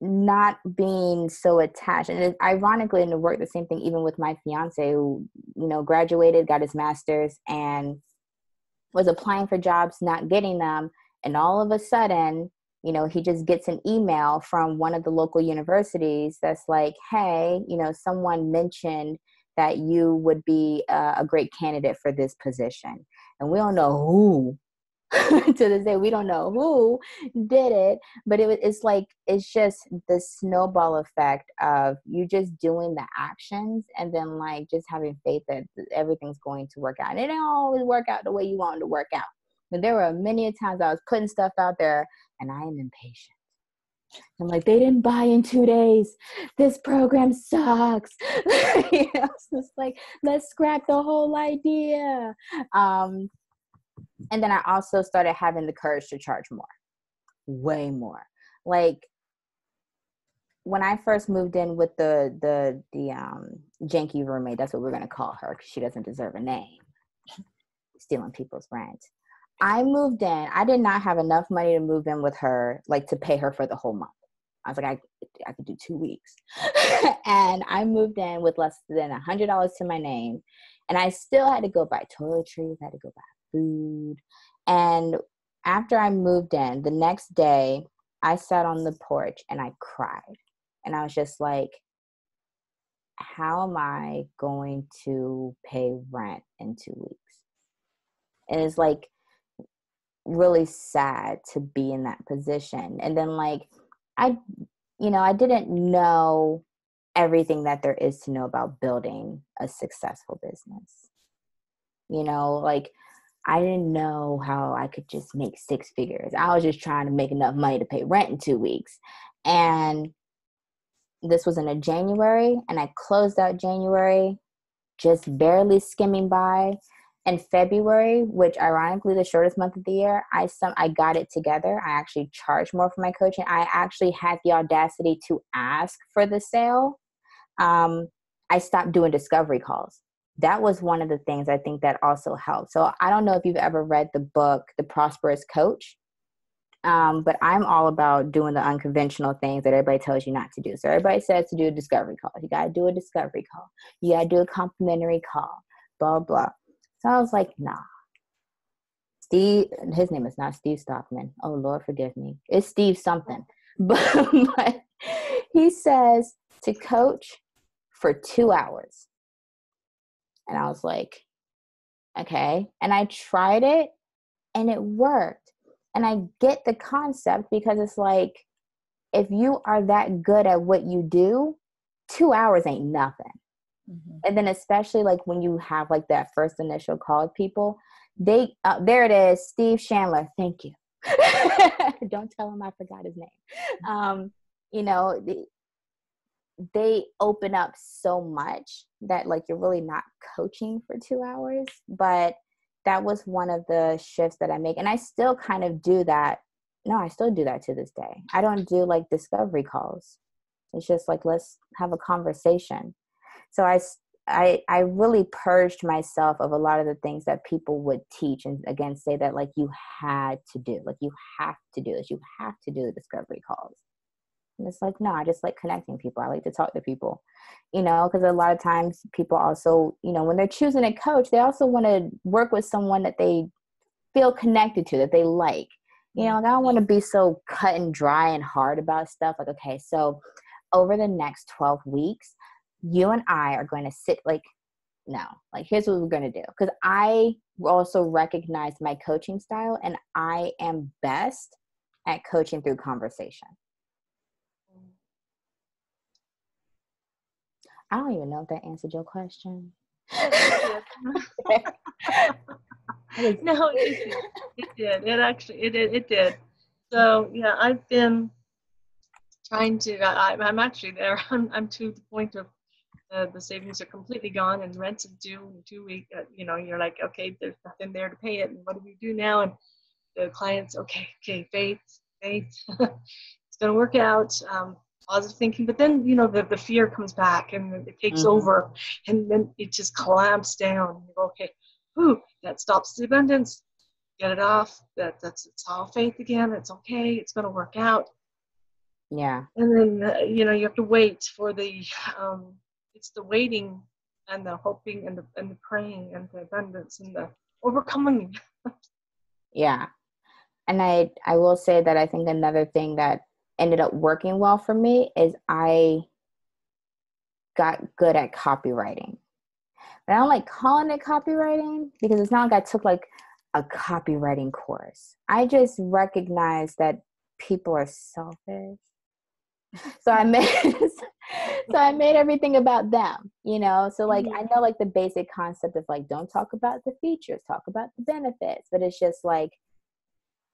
not being so attached. And it, ironically, in the work, the same thing, even with my fiance, who, you know, graduated, got his master's, and was applying for jobs, not getting them. And all of a sudden, you know, he just gets an email from one of the local universities that's like, hey, you know, someone mentioned that you would be a great candidate for this position. And we don't know who, to this day, we don't know who did it, but it's like, it's just the snowball effect of you just doing the actions and then like just having faith that everything's going to work out. And it don't always work out the way you want it to work out. But there were many times I was putting stuff out there and I am impatient. I'm like, they didn't buy in 2 days. This program sucks. You know, so it's like, let's scrap the whole idea. And then I also started having the courage to charge more, way more. Like when I first moved in with the janky roommate, that's what we're gonna call her because she doesn't deserve a name. Stealing people's rent. I moved in. I did not have enough money to move in with her, like to pay her for the whole month. I was like, I could do 2 weeks. And I moved in with less than $100 to my name. And I still had to go buy toiletries. I had to go buy food. And after I moved in, the next day, I sat on the porch and I cried. And I was just like, how am I going to pay rent in 2 weeks? And it's like, really sad to be in that position. And then like, I didn't know everything that there is to know about building a successful business. You know, like I didn't know how I could just make six figures. I was just trying to make enough money to pay rent in 2 weeks. And this was in January, and I closed out January, just barely skimming by. In February, which ironically the shortest month of the year, I got it together. I actually charged more for my coaching. I actually had the audacity to ask for the sale. I stopped doing discovery calls. That was one of the things I think that also helped. So I don't know if you've ever read the book, The Prosperous Coach, but I'm all about doing the unconventional things that everybody tells you not to do. So everybody says to do a discovery call. You got to do a discovery call. You got to do a complimentary call, blah, blah. So I was like, nah. Steve, his name is not Steve Stockman. Oh, Lord, forgive me. It's Steve something. But he says to coach for 2 hours. And I was like, okay. And I tried it and it worked. And I get the concept because it's like, if you are that good at what you do, 2 hours ain't nothing. Mm-hmm. And then especially like when you have like that first initial call with people, they, there it is, Steve Chandler. Thank you. Don't tell him I forgot his name. You know, they open up so much that like you're really not coaching for 2 hours. But that was one of the shifts that I make. And I still kind of do that. No, I still do that to this day. I don't do like discovery calls. It's just like, let's have a conversation. So I really purged myself of a lot of the things that people would teach and again say that like you had to do, like you have to do this, you have to do the discovery calls. And it's like, no, I just like connecting people. I like to talk to people, you know, because a lot of times people also, you know, when they're choosing a coach, they also want to work with someone that they feel connected to, that they like. You know, like I don't want to be so cut and dry and hard about stuff. Like, okay, so over the next 12 weeks, you and I are going to sit like, no, like here's what we're going to do. Because I also recognize my coaching style and I am best at coaching through conversation. I don't even know if that answered your question. No, it did. It actually did. So yeah, I've been trying to, I'm actually there. I'm to the point of the savings are completely gone and rents are due in 2 weeks, you know, you're like, okay, there's nothing there to pay it. And what do we do now? And the client's, okay, faith, it's going to work out. Positive thinking, but then, you know, the fear comes back and it takes over, and then it just clamps down. You go, okay, whew, that stops the abundance. Get it off. It's all faith again. It's okay. It's going to work out. Yeah. And then, you know, you have to wait for the, it's the waiting and the hoping and the praying and the abundance and the overcoming. Yeah. And I will say that I think another thing that ended up working well for me is I got good at copywriting. But I don't like calling it copywriting because it's not like I took like a copywriting course. I just recognized that people are selfish. So I made everything about them, you know? So like, I know like the basic concept of like, don't talk about the features, talk about the benefits, but it's just like,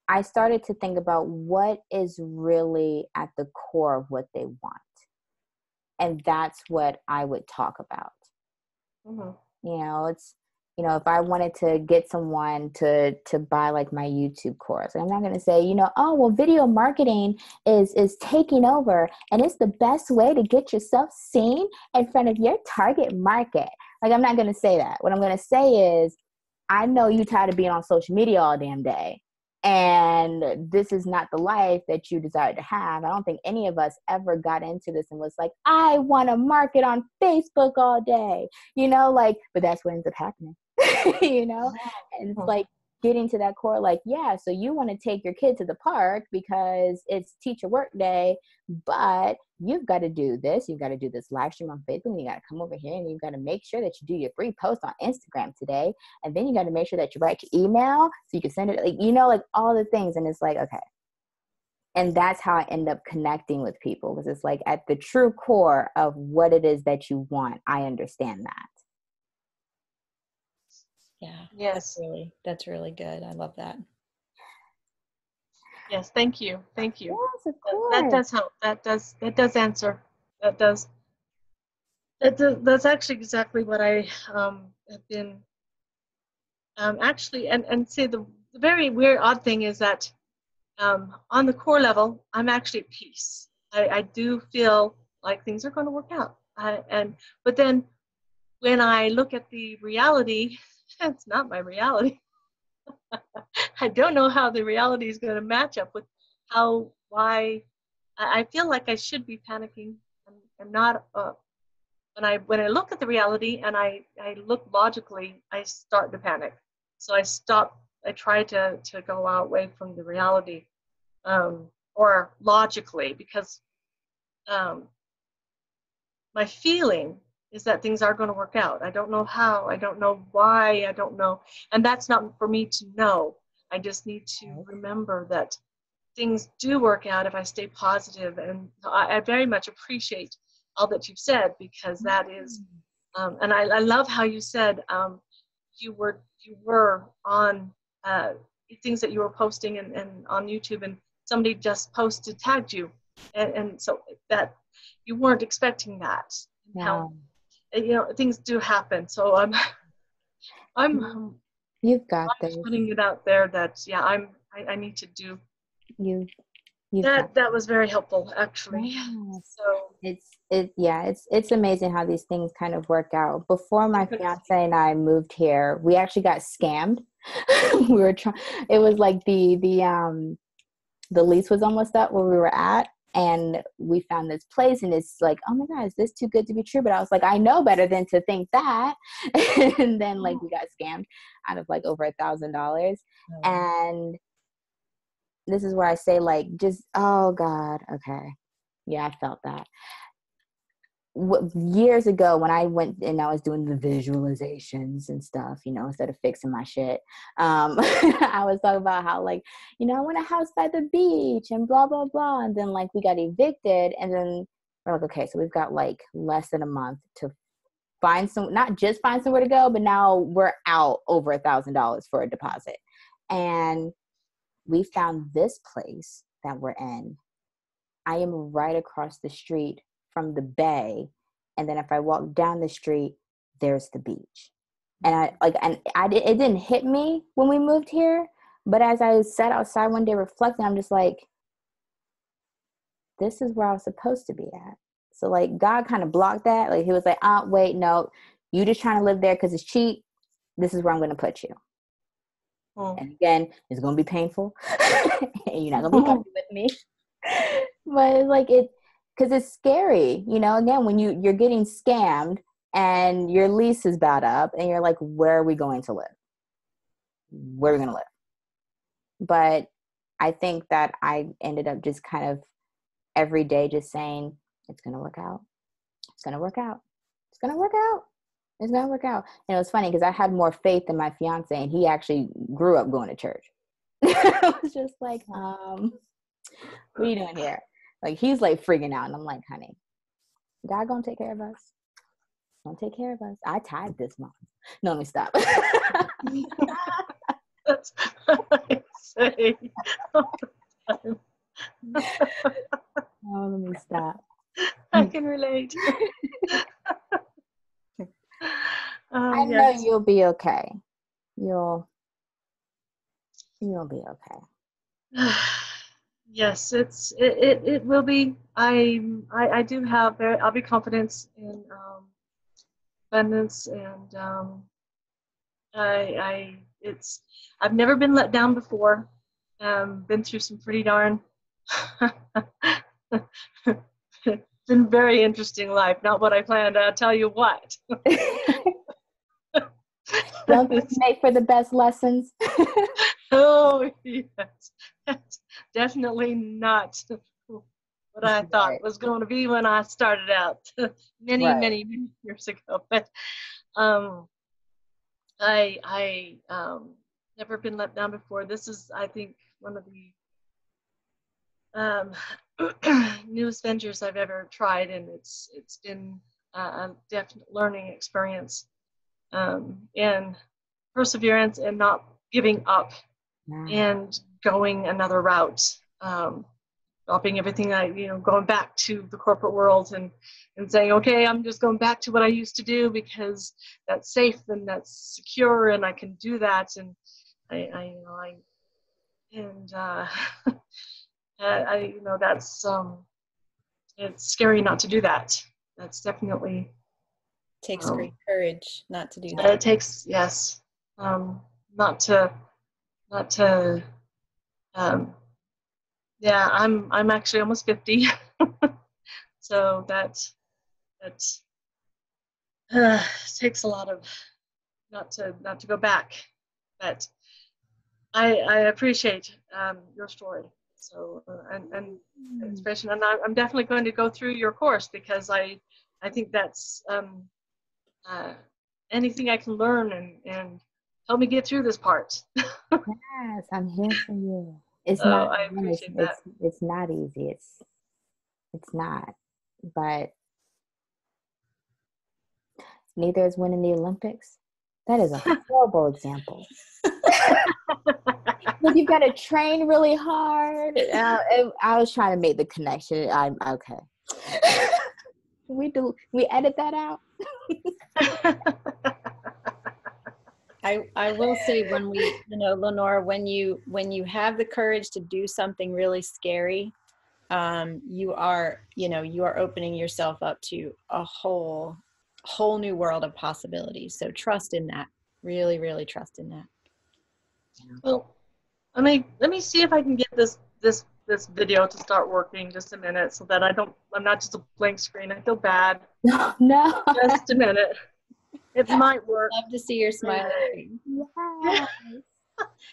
I started to think about what is really at the core of what they want. And that's what I would talk about. Mm-hmm. You know, it's, you know, if I wanted to get someone to buy like my YouTube course, I'm not going to say, you know, oh, well, video marketing is taking over and it's the best way to get yourself seen in front of your target market. Like, I'm not going to say that. What I'm going to say is, I know you're tired of being on social media all damn day. And this is not the life that you desire to have. I don't think any of us ever got into this and was like, I want to market on Facebook all day, you know, like, but that's what ends up happening, you know, and it's like getting to that core, like, yeah, so you want to take your kid to the park because it's teacher work day, but you've got to do this. You've got to do this live stream on Facebook. And you got to come over here and you've got to make sure that you do your 3 posts on Instagram today. And then you got to make sure that you write your email so you can send it, like, you know, like all the things. And it's like, okay. And that's how I end up connecting with people, because it's like at the true core of what it is that you want. I understand that. Yeah. Yes. That's really good. I love that. Yes. Thank you. Yes, of course. That does help. That does answer. That's actually exactly what I have been actually, and see, the very weird, odd thing is that on the core level, I'm actually at peace. I do feel like things are going to work out. But then when I look at the reality, that's not my reality. I don't know how the reality is going to match up with why I feel like I should be panicking. I'm not, when I look at the reality and I look logically, I start to panic. So I stop, I try to go away from the reality, or logically, because my feeling is that things are going to work out. I don't know how, I don't know why, I don't know. And that's not for me to know. I just need to remember that things do work out if I stay positive. And I very much appreciate all that you've said, because that is, and I love how you said you were on things that you were posting and on YouTube, and somebody just tagged you. And so that you weren't expecting that. Yeah. How, you know, things do happen. So I'm you've got this, putting it out there that, yeah, I need to do you. That was very helpful, actually. Yes. So it's amazing how these things kind of work out. Before my fiance and I moved here, we actually got scammed. We were trying. It was like the lease was almost up where we were at. And we found this place, and it's like, oh my God, is this too good to be true? But I was like, I know better than to think that. And then like we got scammed out of like over $1,000. And this is where I say like, just, oh God, okay. Yeah, I felt that. Years ago when I went and I was doing the visualizations and stuff, you know, instead of fixing my shit, I was talking about how like, you know, I want a house by the beach and blah, blah, blah. And then like we got evicted, and then we're like, okay, so we've got like less than a month to find somewhere to go, but now we're out over $1,000 for a deposit. And we found this place that we're in. I am right across the street from the bay, And then if I walk down the street, there's the beach. And it didn't hit me when we moved here, but as I sat outside one day reflecting, I'm just like, this is where I was supposed to be at. So like God kind of blocked that. Like he was like, wait, no, you just trying to live there because it's cheap. This is where I'm going to put you. Oh. And again, it's going to be painful. And you're not going to be happy with me. But it's like because it's scary. You know, again, when you're getting scammed and your lease is bowed up and you're like, where are we going to live? Where are we going to live? But I think that I ended up just kind of every day just saying, it's going to work out. It's going to work out. It's going to work out. It's going to work out. And it was funny because I had more faith than my fiance, and he actually grew up going to church. I was just like, what are you doing here? Like, he's like freaking out. And I'm like, honey, God going to take care of us. Don't take care of us. I tithe this month. No, let me stop. That's what I say all the time. Oh, let me stop. I can relate. I know you'll be okay. You'll be okay. Yes, it will be. I do have very. I'll be confident in abundance, and I've never been let down before. Been through some pretty darn. It's been a very interesting life. Not what I planned. I'll tell you what. Don't make for the best lessons. Oh, yes. That's definitely not what I thought it was going to be when I started out many years ago. But I never been let down before. This is, I think, one of the newest ventures I've ever tried, and it's been a definite learning experience, and perseverance, and not giving up, and going another route, dropping everything going back to the corporate world and saying, okay, I'm just going back to what I used to do because that's safe and that's secure and I can do that, and that's it's scary not to do that. That's definitely takes great courage not to do that. It takes I'm actually almost 50, so that takes a lot of not to go back. But I appreciate your story. So and expression, and I'm definitely going to go through your course because I think that's anything I can learn and help me get through this part. Yes, I'm here for you. It's not. I appreciate that. It's not easy. It's not. But neither is winning the Olympics. That is a horrible example. You've got to train really hard. I was trying to make the connection. I'm okay. We edit that out. I will say Lenora, when you have the courage to do something really scary, you are opening yourself up to a whole new world of possibilities. So trust in that. Really, really trust in that. Well, let me see if I can get this video to start working. Just a minute, so that I'm not just a blank screen. I feel bad. No. Just a minute. It might work. Love to see your smile. Yes.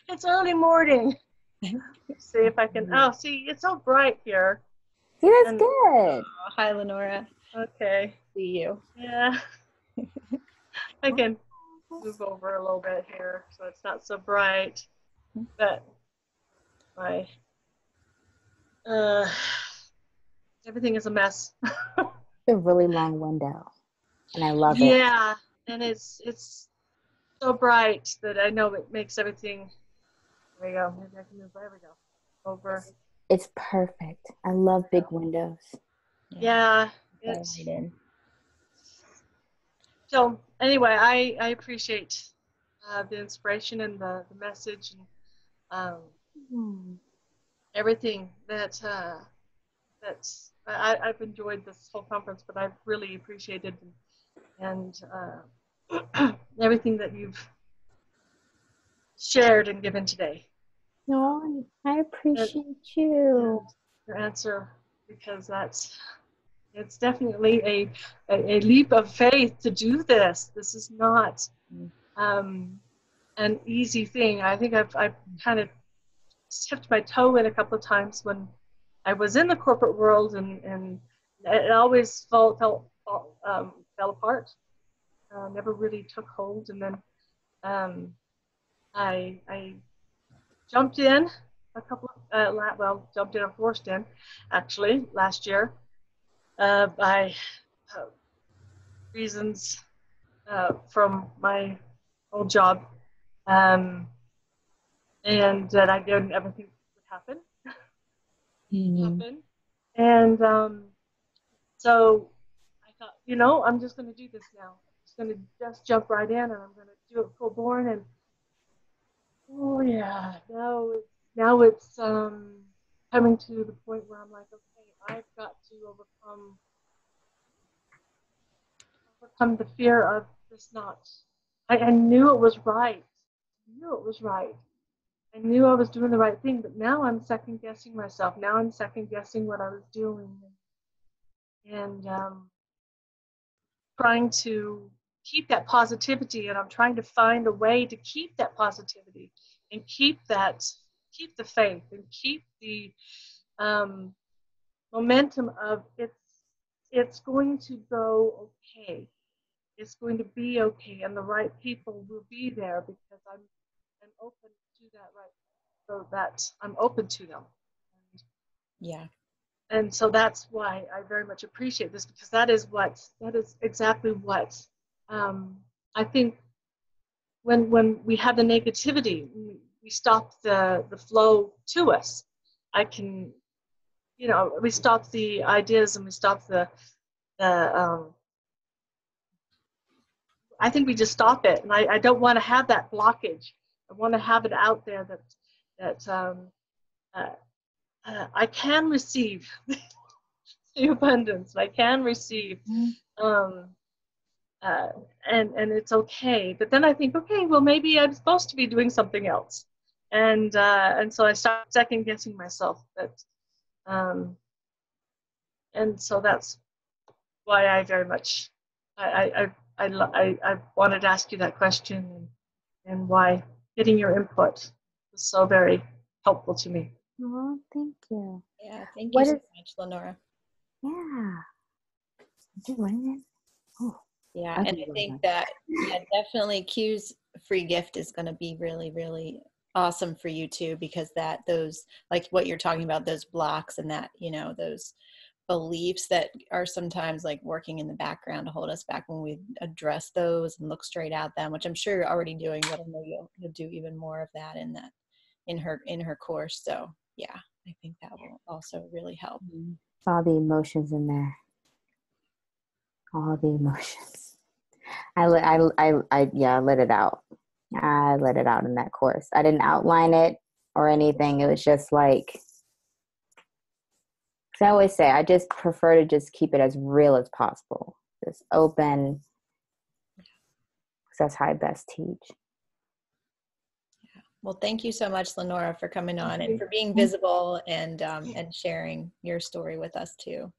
It's early morning. Let's see if I can. Oh, see, it's so bright here. See, that's good. Hi, Lenora. Okay. See you. Yeah. I can move over a little bit here so it's not so bright, but my everything is a mess. It's a really long window and I love it. Yeah, and it's so bright that I know it makes everything. There we go. Maybe I can move. There we go. Over. It's perfect. I love big windows. Yeah. It's So anyway, I appreciate the inspiration and the message and everything that that's I've enjoyed this whole conference, but I've really appreciated and everything that you've shared and given today. No, I appreciate you. Your answer, because it's definitely a leap of faith to do this. This is not an easy thing. I think I've kind of tipped my toe in a couple of times when I was in the corporate world, and it always fell apart. Never really took hold, and then I jumped in forced in actually last year by reasons from my old job, and that I didn't ever think would happen. And so I thought, I'm just going to do this now. I'm going to just jump right in, and I'm going to do it full born. And oh yeah, now it's coming to the point where I'm like, okay, I've got to overcome the fear of this knot. I knew it was right. I knew I was doing the right thing, but now I'm second guessing myself. Now I'm second guessing what I was doing, and trying to keep that positivity, and I'm trying to find a way to keep that positivity and keep the faith and keep the momentum of it's going to go okay. It's going to be okay, and the right people will be there because I'm open to that, right? So that I'm open to them. Yeah. And so that's why I very much appreciate this, because that is exactly what I think when we have the negativity, we stop the flow to us. We stop the ideas, and we stop I think we just stop it. And I don't want to have that blockage. I want to have it out there that I can receive the abundance. I can receive, and it's okay. But then I think, okay, well, maybe I'm supposed to be doing something else, and so I start second guessing myself. But, and so that's why I very much I wanted to ask you that question, and why getting your input was so very helpful to me. Oh, thank you. Yeah, thank you so much, Lenora. Yeah. Oh, yeah, and I think that definitely Q's free gift is going to be really, really awesome for you too, because those, like what you're talking about, those blocks and that, those beliefs that are sometimes like working in the background to hold us back, when we address those and look straight at them, which I'm sure you're already doing, but I know you'll do even more of that in her course. So yeah, I think that will also really help. All the emotions in there. All the emotions. I let it out. I let it out in that course. I didn't outline it or anything. It was just like, I always say, I just prefer to just keep it as real as possible. Just open, because that's how I best teach. Well, thank you so much, Lenora, for coming on and for being visible and sharing your story with us too.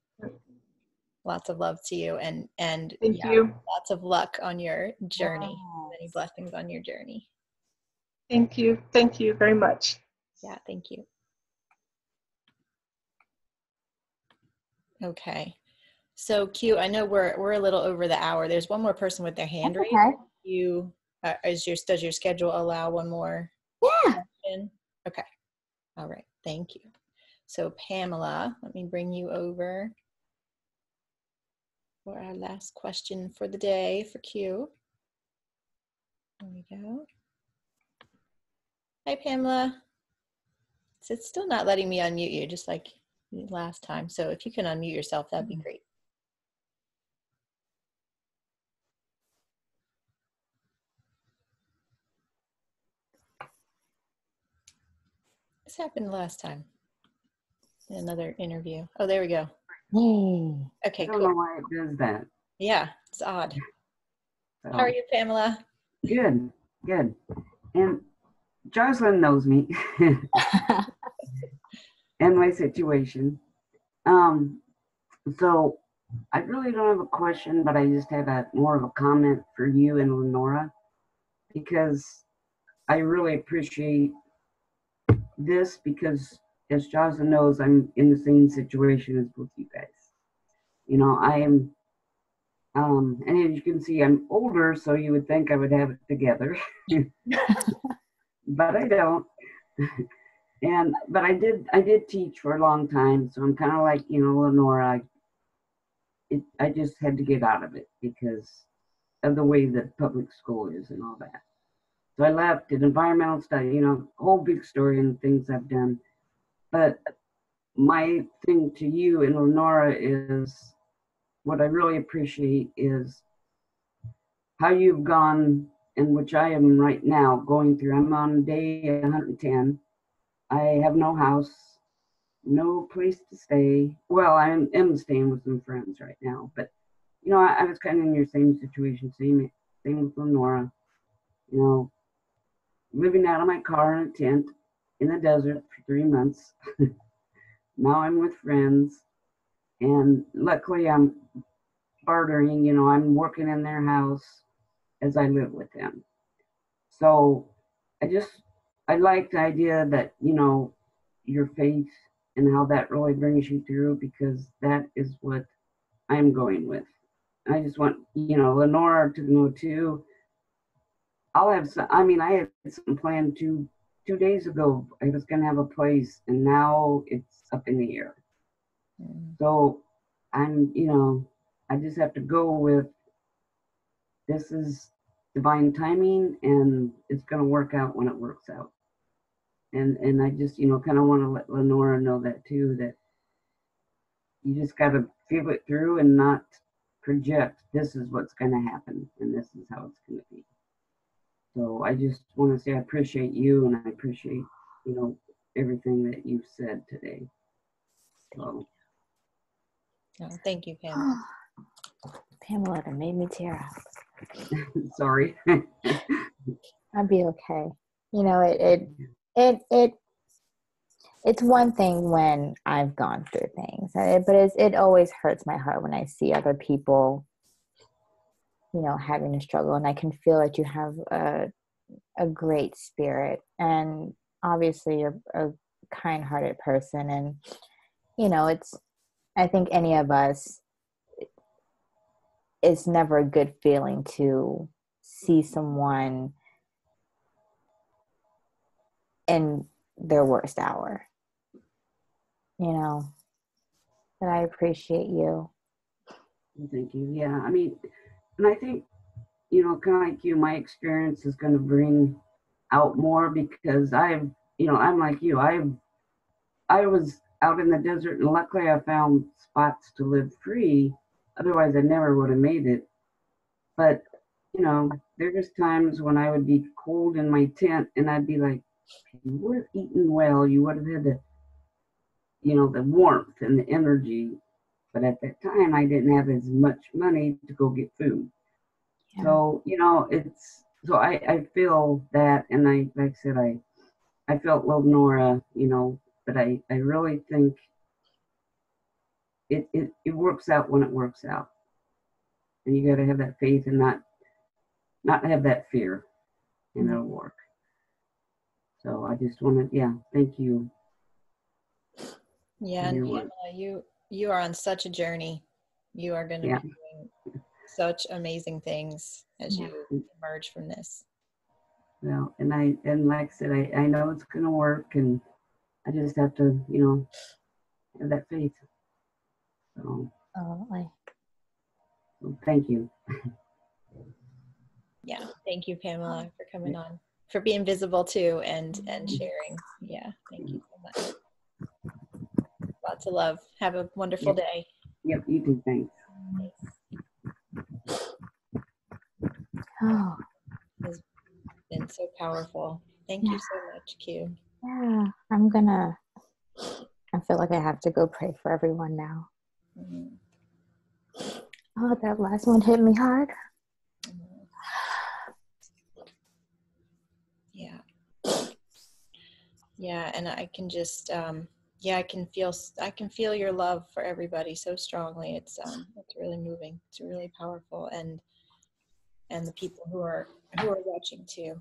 Lots of love to you, and thank you. Lots of luck on your journey. Yes. Many blessings on your journey. Thank you. Thank you very much. Yeah, thank you. Okay. So Q, I know we're a little over the hour. There's one more person with their hand raised. Okay. You does your schedule allow one more? Yeah. Okay. All right. Thank you. So Pamela, let me bring you over for our last question for the day for Q. There we go. Hi, Pamela. It's still not letting me unmute you, just like last time. So if you can unmute yourself, that'd be great. happened last time? Another interview. Oh, there we go. Oh, okay, cool. I don't know why it does that. Yeah, it's odd. So, how are you, Pamela? Good, good. And Jocelyn knows me and my situation. So I really don't have a question, but I just have more of a comment for you and Lenora, because I really appreciate this, because as Jocelyn knows, I'm in the same situation as both you guys. You know, I am, and as you can see, I'm older, so you would think I would have it together, but I don't. But I did teach for a long time, so I'm kind of like, you know, Lenora, I just had to get out of it because of the way that public school is and all that. So I left an environmental study, you know, whole big story and things I've done. But my thing to you and Lenora is, what I really appreciate is how you've gone, and which I am right now going through. I'm on day 110. I have no house, no place to stay. Well, I am staying with some friends right now, but you know, I was kind of in your same situation, same with Lenora, you know, living out of my car in a tent in the desert for 3 months. Now I'm with friends, and luckily I'm bartering, you know, I'm working in their house as I live with them. So I like the idea that, you know, your faith and how that really brings you through, because that is what I'm going with. And I just want, you know, Lenora to know too. I had some plan 2 days ago. I was going to have a place, and now it's up in the air. So you know, I just have to go with, this is divine timing, and it's going to work out when it works out. And I just, you know, kind of want to let Lenora know that too, that you just got to feel it through and not project, this is what's going to happen and this is how it's going to be. So I just want to say I appreciate you, and I appreciate, you know, everything that you've said today. So. Oh, thank you, Pamela. Pamela, that made me tear up. Sorry. I'd be okay. You know, it's one thing when I've gone through things, but it always hurts my heart when I see other people, you know, having a struggle, and I can feel that you have a great spirit, and obviously you're a kind-hearted person, and you know, I think any of us, it's never a good feeling to see someone in their worst hour, you know, but I appreciate you. Thank you. Yeah. I mean, and I think, you know, kind of like you, my experience is going to bring out more, because you know, I'm like you, I was out in the desert, and luckily I found spots to live free. Otherwise I never would have made it. But, you know, there was times when I would be cold in my tent, and I'd be like, you would have eaten well, you would have had the, you know, the warmth and the energy. But at that time, I didn't have as much money to go get food. Yeah. So, you know, I feel that, and like I said, I felt Lenora, you know, but I really think it works out when it works out. And you got to have that faith and not have that fear, and it'll work. So I just want to, thank you. Yeah, and Pamela, you are on such a journey. You are going to be doing such amazing things as you emerge from this. Well, and like I said, I know it's going to work, and I just have to, you know, have that faith. So, thank you. Yeah, thank you, Pamela, for coming on. For being visible too, and sharing. Yeah, thank you so much. Lots of love. Have a wonderful day. Yep, you too. Thanks. Oh, it's been so powerful. Thank you so much, Q. Yeah, I feel like I have to go pray for everyone now. Mm-hmm. Oh, that last one hit me hard. Mm-hmm. Yeah. Yeah, and I can just, I can feel your love for everybody so strongly. It's really moving. It's really powerful, and the people who are watching too.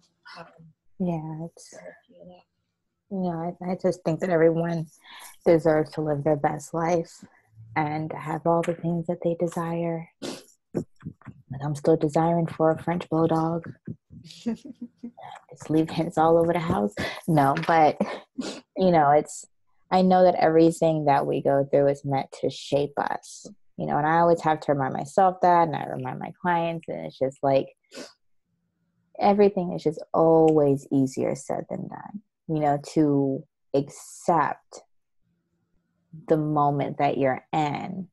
I just think that everyone deserves to live their best life and have all the things that they desire. Like I'm still desiring for a French bulldog. Just leave hints all over the house. No, but I know that everything that we go through is meant to shape us, and I always have to remind myself that, and I remind my clients, and it's just like everything is just always easier said than done, to accept the moment that you're in.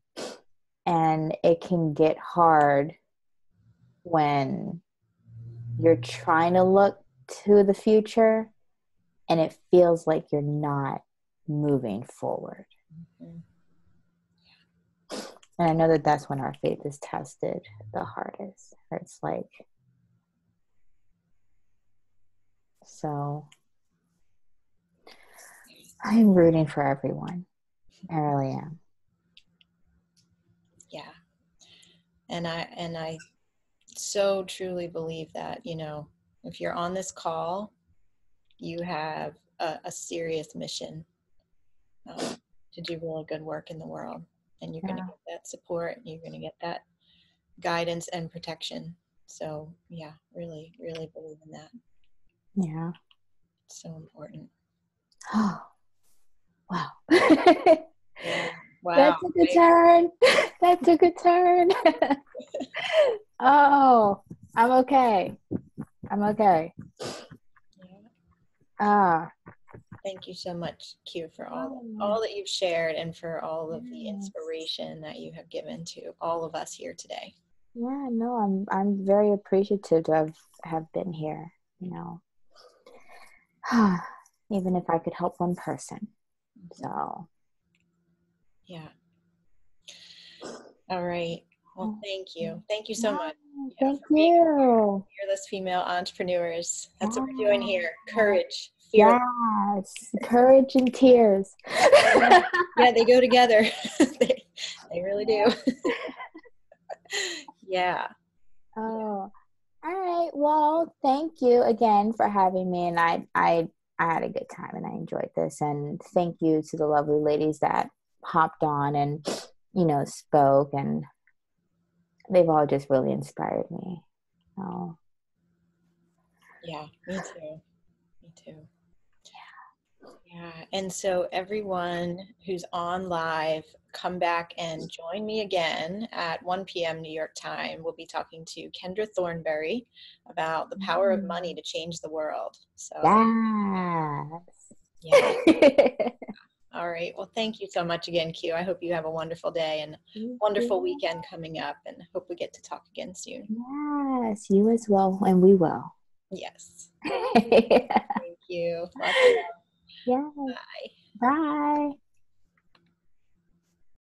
And it can get hard when you're trying to look to the future and it feels like you're not moving forward. Mm-hmm. Yeah. And I know that that's when our faith is tested the hardest. It's like, so I'm rooting for everyone. I really am. Yeah. And I so truly believe that, if you're on this call, you have a serious mission. To do really good work in the world, and you're going to get that support, and you're going to get that guidance and protection. So yeah, really, really believe in that. Yeah. It's so important. Oh, wow. Yeah. Wow. That took a turn. Oh, I'm okay. Yeah. Thank you so much, Q, for all that you've shared and for all of the inspiration that you have given to all of us here today. Yeah, no, I'm very appreciative to have been here, even if I could help one person. So. Yeah. All right. Well, thank you. Thank you so much. Thank you. Fearless Female Entrepreneurs. That's what we're doing here. Courage. Fear. Yes, courage and tears. Yeah, they go together. they really do. Yeah. Oh, all right. Well, thank you again for having me, and I had a good time, and I enjoyed this. And thank you to the lovely ladies that hopped on and spoke, and they've all just really inspired me. Oh. Yeah, me too. Yeah, and so everyone who's on live, come back and join me again at 1 p.m. New York time. We'll be talking to Kendra Thornberry about the power of money to change the world. So, yes. Yeah. All right. Well, thank you so much again, Q. I hope you have a wonderful day and wonderful weekend coming up, and hope we get to talk again soon. Yes, you as well, and we will. Yes. Yeah. Thank you. Bye. Bye.